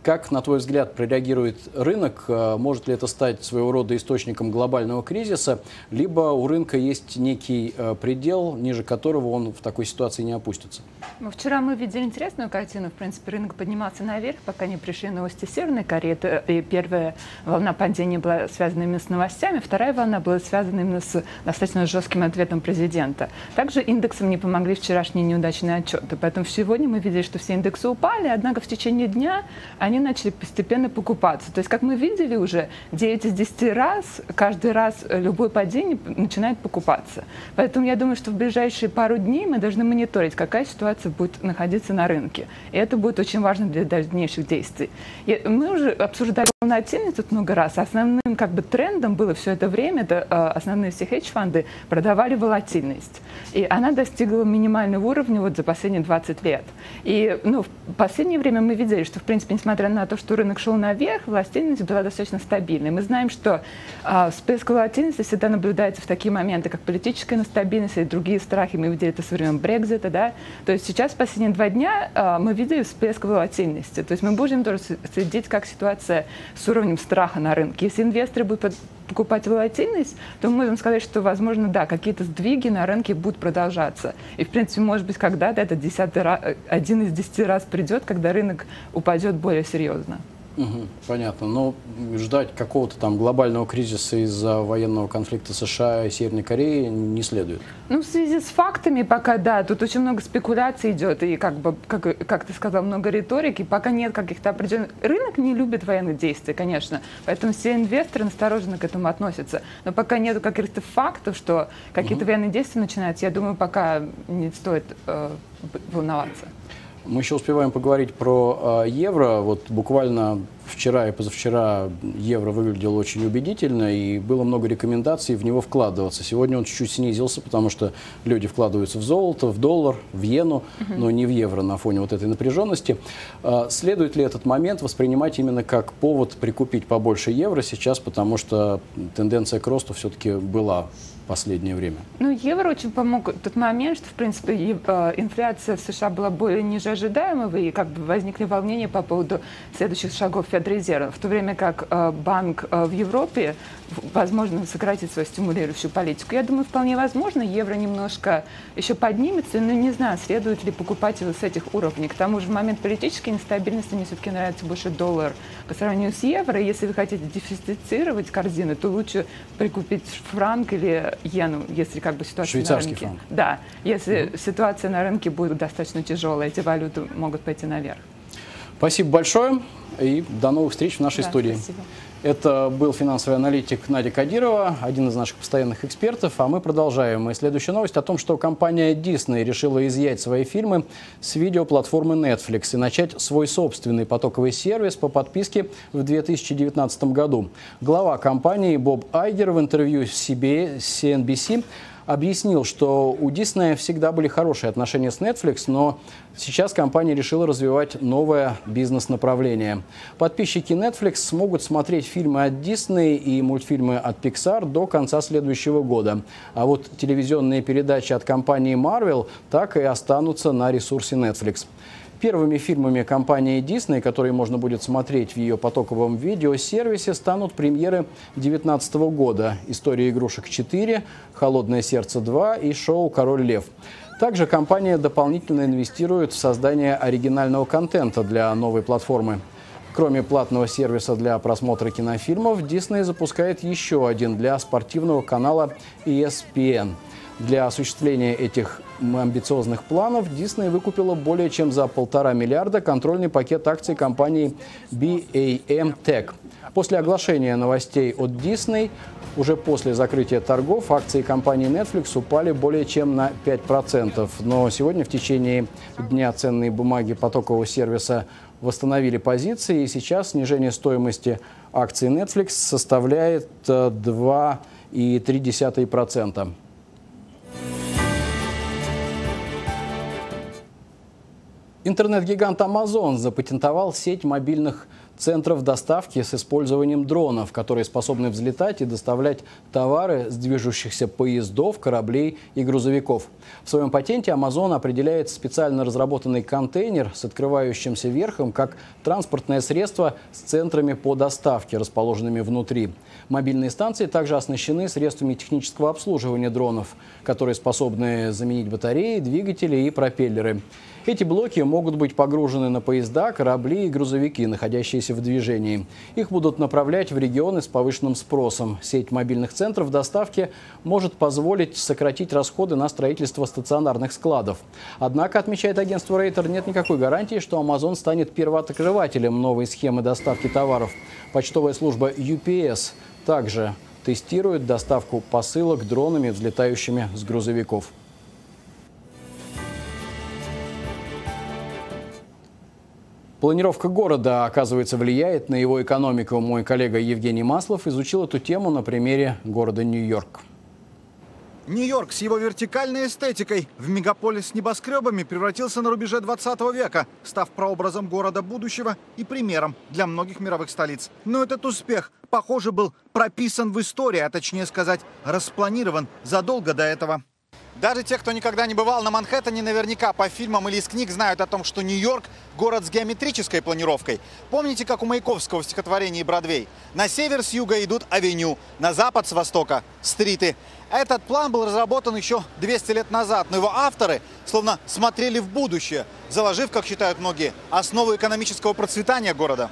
как, на твой взгляд, прореагирует рынок? Может ли это стать своего рода источником глобального кризиса? Либо у рынка есть некий предел, ниже которого он в такой ситуации не опустится? Ну, вчера мы видели интересную картину. В принципе, рынок поднимался наверх, пока не пришли новости Северной Кореи. Это, и первая волна падения была связана именно с новостями, вторая волна была связана именно с достаточно жестким ответом президента. Также индексам не помогли вчерашние неудачные отчеты. Поэтому сегодня мы видели, что все индексы упали, однако в течение дня они начали постепенно покупаться. То есть, как мы видели уже, девять из десяти раз, каждый раз любое падение начинает покупаться. Поэтому я думаю, что в ближайшие пару дней мы должны мониторить, какая ситуация будет находиться на рынке. И это будет очень важно для дальнейших действий. И мы уже обсуждали волатильность тут много раз. Основным как бы трендом было все это время, это основные все хедж-фонды продавали волатильность. И она достигла минимального уровня вот за последние двадцать лет. И ну, в последнее время мы видели, что, в принципе, несмотря Несмотря на то, что рынок шел наверх, волатильность была достаточно стабильной. Мы знаем, что а, всплеск волатильности всегда наблюдается в такие моменты, как политическая нестабильность и другие страхи. Мы видели это со времен Брексита, да. То есть сейчас, в последние два дня, а, мы видели всплеск волатильности. То есть мы будем тоже следить, как ситуация с уровнем страха на рынке. Если инвесторы будут под... покупать волатильность, то мы можем сказать, что, возможно, да, какие-то сдвиги на рынке будут продолжаться. И, в принципе, может быть, когда-то это десятый раз, один из десяти раз придет, когда рынок упадет более серьезно. Угу, понятно. Но ждать какого-то там глобального кризиса из-за военного конфликта США и Северной Кореи не следует? Ну, в связи с фактами пока, да, тут очень много спекуляций идет, и, как бы, как, как ты сказал, много риторики, пока нет каких-то определенных... Рынок не любит военных действий, конечно, поэтому все инвесторы осторожно к этому относятся. Но пока нет каких-то фактов, что какие-то угу. военные действия начинаются, я думаю, пока не стоит э, волноваться. Мы еще успеваем поговорить про э, евро. Вот буквально вчера и позавчера евро выглядел очень убедительно, и было много рекомендаций в него вкладываться. Сегодня он чуть-чуть снизился, потому что люди вкладываются в золото, в доллар, в иену, но не в евро на фоне вот этой напряженности. Э, следует ли этот момент воспринимать именно как повод прикупить побольше евро сейчас, потому что тенденция к росту все-таки была? Последнее время. Ну, евро очень помог тот момент, что, в принципе, инфляция в США была более ниже ожидаемого, и как бы возникли волнения по поводу следующих шагов Федрезерва, в то время как банк в Европе, возможно, сократит свою стимулирующую политику. Я думаю, вполне возможно, евро немножко еще поднимется, но не знаю, следует ли покупать его с этих уровней. К тому же в момент политической нестабильности мне все-таки нравится больше доллар по сравнению с евро. Если вы хотите диверсифицировать корзины, то лучше прикупить франк или иену, если как бы ситуация на рынке. Франк. Да, если mm-hmm. ситуация на рынке будет достаточно тяжелая, эти валюты могут пойти наверх. Спасибо большое и до новых встреч в нашей да, студии. Спасибо. Это был финансовый аналитик Надя Кадирова, один из наших постоянных экспертов. А мы продолжаем. И следующая новость о том, что компания Disney решила изъять свои фильмы с видеоплатформы Netflix и начать свой собственный потоковый сервис по подписке в две тысячи девятнадцатом году. Глава компании Боб Айгер в интервью с си би эс, си эн би си объяснил, что у Disney всегда были хорошие отношения с Netflix, но сейчас компания решила развивать новое бизнес-направление. Подписчики Netflix смогут смотреть фильмы от Disney и мультфильмы от Pixar до конца следующего года. А вот телевизионные передачи от компании Marvel так и останутся на ресурсе Netflix. Первыми фильмами компании Disney, которые можно будет смотреть в ее потоковом видеосервисе, станут премьеры две тысячи девятнадцатого года «История игрушек четыре», «Холодное сердце два» и шоу «Король лев». Также компания дополнительно инвестирует в создание оригинального контента для новой платформы. Кроме платного сервиса для просмотра кинофильмов, Disney запускает еще один для спортивного канала и эс пи эн. Для осуществления этих амбициозных планов Disney выкупила более чем за полтора миллиарда контрольный пакет акций компании би эй эм Tech. После оглашения новостей от Disney, уже после закрытия торгов, акции компании Netflix упали более чем на пять процентов. Но сегодня в течение дня ценные бумаги потокового сервиса восстановили позиции, и сейчас снижение стоимости акций Netflix составляет два и три десятых процента. Интернет-гигант Amazon запатентовал сеть мобильных центров доставки с использованием дронов, которые способны взлетать и доставлять товары с движущихся поездов, кораблей и грузовиков. В своем патенте Amazon определяет специально разработанный контейнер с открывающимся верхом как транспортное средство с центрами по доставке, расположенными внутри. Мобильные станции также оснащены средствами технического обслуживания дронов, которые способны заменить батареи, двигатели и пропеллеры. Эти блоки могут быть погружены на поезда, корабли и грузовики, находящиеся в движении. Их будут направлять в регионы с повышенным спросом. Сеть мобильных центров доставки может позволить сократить расходы на строительство стационарных складов. Однако, отмечает агентство Рейтер, нет никакой гарантии, что Amazon станет первооткрывателем новой схемы доставки товаров. Почтовая служба ю пи эс также тестирует доставку посылок дронами, взлетающими с грузовиков. Планировка города, оказывается, влияет на его экономику. Мой коллега Евгений Маслов изучил эту тему на примере города Нью-Йорк. Нью-Йорк с его вертикальной эстетикой в мегаполис с небоскребами превратился на рубеже двадцатого века, став прообразом города будущего и примером для многих мировых столиц. Но этот успех, похоже, был прописан в истории, а точнее сказать, распланирован задолго до этого. Даже те, кто никогда не бывал на Манхэттене, наверняка по фильмам или из книг знают о том, что Нью-Йорк – город с геометрической планировкой. Помните, как у Маяковского в стихотворении «Бродвей»? На север с юга идут авеню, на запад с востока – стриты. Этот план был разработан еще двести лет назад, но его авторы словно смотрели в будущее, заложив, как считают многие, основу экономического процветания города.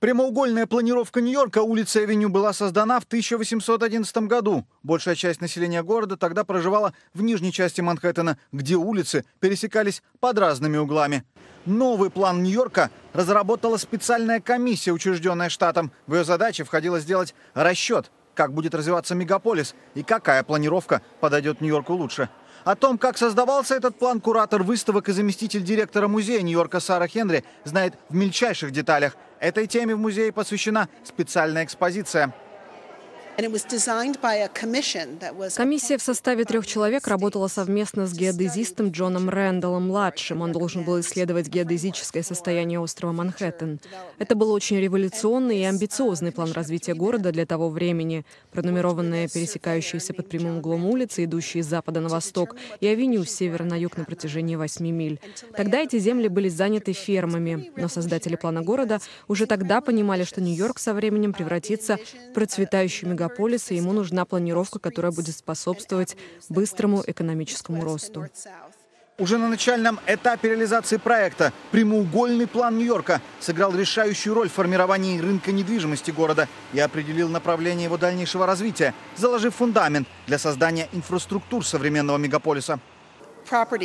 Прямоугольная планировка Нью-Йорка улицы Авеню была создана в тысяча восемьсот одиннадцатом году. Большая часть населения города тогда проживала в нижней части Манхэттена, где улицы пересекались под разными углами. Новый план Нью-Йорка разработала специальная комиссия, учрежденная штатом. В ее задачи входило сделать расчет, как будет развиваться мегаполис и какая планировка подойдет Нью-Йорку лучше. О том, как создавался этот план, куратор выставок и заместитель директора музея Нью-Йорка Сара Хенри знает в мельчайших деталях. Этой теме в музее посвящена специальная экспозиция. Комиссия в составе трех человек работала совместно с геодезистом Джоном Рэндаллом-младшим. Он должен был исследовать геодезическое состояние острова Манхэттен. Это был очень революционный и амбициозный план развития города для того времени. Пронумерованные пересекающиеся под прямым углом улицы, идущие с запада на восток, и авеню с севера на юг на протяжении восьми миль. Тогда эти земли были заняты фермами. Но создатели плана города уже тогда понимали, что Нью-Йорк со временем превратится в процветающий мегаполис. Полиса, ему нужна планировка, которая будет способствовать быстрому экономическому росту. Уже на начальном этапе реализации проекта прямоугольный план Нью-Йорка сыграл решающую роль в формировании рынка недвижимости города и определил направление его дальнейшего развития, заложив фундамент для создания инфраструктур современного мегаполиса. Как вы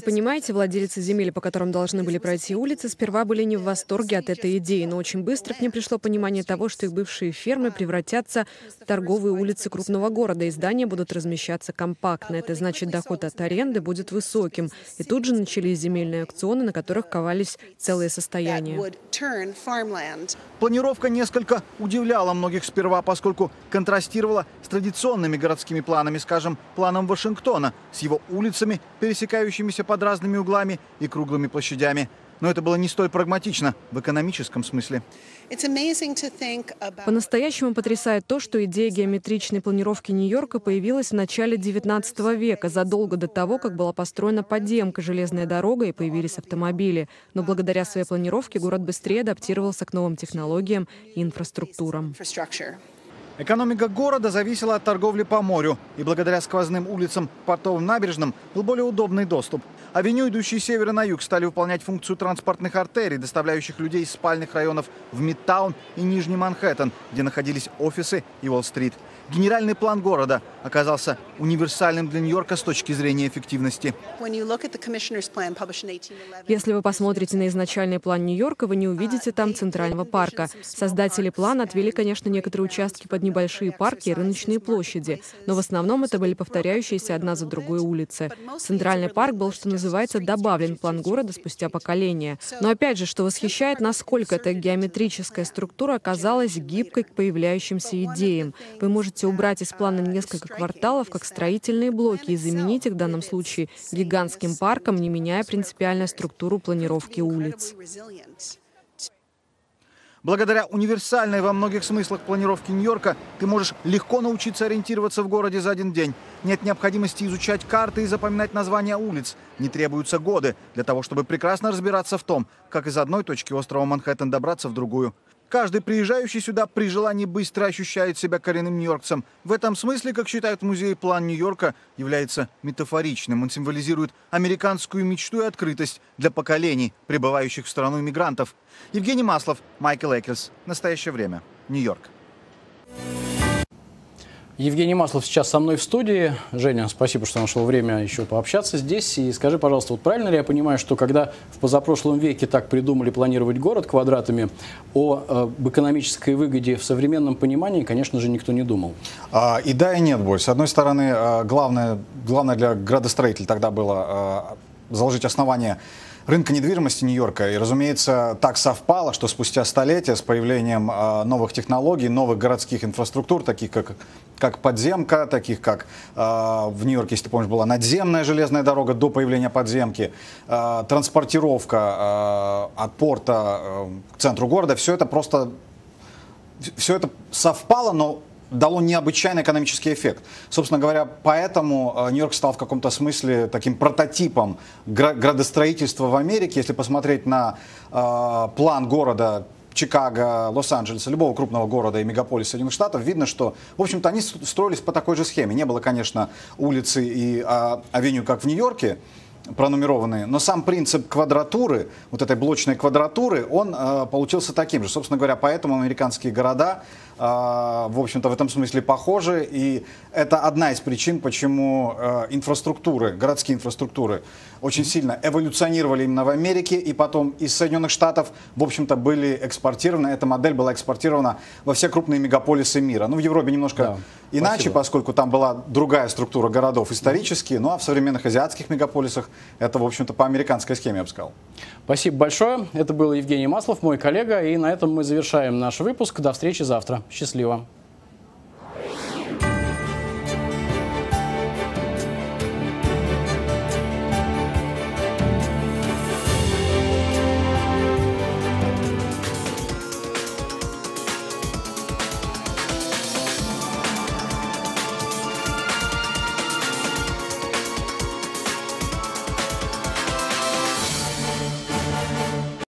понимаете, владельцы земель, по которым должны были пройти улицы, сперва были не в восторге от этой идеи, но очень быстро к ним пришло понимание того, что их бывшие фермы превратятся в торговые улицы крупного города, и здания будут размещаться компактно. Это значит, доход от аренды будет высоким. И тут же начались земельные аукционы, на которых ковались целые состояния. Планировка несколько удивляла многих сперва, поскольку контрастировала с традиционными городскими планами, скажем, планом Вашингтона с его улицами, пересекающимися под разными углами и круглыми площадями. Но это было не столь прагматично в экономическом смысле. По-настоящему потрясает то, что идея геометричной планировки Нью-Йорка появилась в начале девятнадцатого века, задолго до того, как была построена подземка, железная дорога и появились автомобили. Но благодаря своей планировке город быстрее адаптировался к новым технологиям и инфраструктурам. Экономика города зависела от торговли по морю, и благодаря сквозным улицам, портовым набережным был более удобный доступ. Авеню, идущие с севера на юг, стали выполнять функцию транспортных артерий, доставляющих людей из спальных районов в Мидтаун и Нижний Манхэттен, где находились офисы и Уолл-стрит. Генеральный план города оказался универсальным для Нью-Йорка с точки зрения эффективности. Если вы посмотрите на изначальный план Нью-Йорка, вы не увидите там центрального парка. Создатели плана отвели, конечно, некоторые участки под небольшие парки и рыночные площади, но в основном это были повторяющиеся одна за другой улицы. Центральный парк был, что называется, добавлен в план города спустя поколения. Но опять же, что восхищает, насколько эта геометрическая структура оказалась гибкой к появляющимся идеям. Вы можете убрать из плана несколько кварталов как строительные блоки и заменить их в данном случае гигантским парком, не меняя принципиально структуру планировки улиц. Благодаря универсальной во многих смыслах планировке Нью-Йорка ты можешь легко научиться ориентироваться в городе за один день. Нет необходимости изучать карты и запоминать названия улиц. Не требуются годы для того, чтобы прекрасно разбираться в том, как из одной точки острова Манхэттен добраться в другую. Каждый приезжающий сюда при желании быстро ощущает себя коренным нью-йоркцем. В этом смысле, как считают в музее, план Нью-Йорка является метафоричным. Он символизирует американскую мечту и открытость для поколений, прибывающих в страну иммигрантов. Евгений Маслов, Майкл Экерс. Настоящее время. Нью-Йорк. Евгений Маслов сейчас со мной в студии. Женя, спасибо, что нашел время еще пообщаться здесь. И скажи, пожалуйста, вот правильно ли я понимаю, что когда в позапрошлом веке так придумали планировать город квадратами, о, об экономической выгоде в современном понимании, конечно же, никто не думал? А, и да, и нет, Борь. С одной стороны, главное, главное для градостроителей тогда было заложить основание рынка недвижимости Нью-Йорка. И, разумеется, так совпало, что спустя столетия с появлением э, новых технологий, новых городских инфраструктур, таких как, как подземка, таких как э, в Нью-Йорке, если ты помнишь, была надземная железная дорога до появления подземки, э, транспортировка э, от порта э, к центру города, все это просто все это совпало, но дало необычайный экономический эффект. Собственно говоря, поэтому Нью-Йорк стал в каком-то смысле таким прототипом градостроительства в Америке. Если посмотреть на э, план города Чикаго, Лос-Анджелеса, любого крупного города и мегаполиса Соединенных Штатов, видно, что, в общем-то, они строились по такой же схеме. Не было, конечно, улицы и а, авеню, как в Нью-Йорке, пронумерованные, но сам принцип квадратуры, вот этой блочной квадратуры, он э, получился таким же. Собственно говоря, поэтому американские города, э, в общем-то, в этом смысле похожи, и это одна из причин, почему э, инфраструктуры, городские инфраструктуры очень сильно эволюционировали именно в Америке, и потом из Соединенных Штатов, в общем-то, были экспортированы, эта модель была экспортирована во все крупные мегаполисы мира. Ну, в Европе немножко да, иначе, спасибо. Поскольку там была другая структура городов исторически, ну, а в современных азиатских мегаполисах это, в общем-то, по американской схеме, я бы сказал. Спасибо большое. Это был Евгений Маслов, мой коллега. И на этом мы завершаем наш выпуск. До встречи завтра. Счастливо.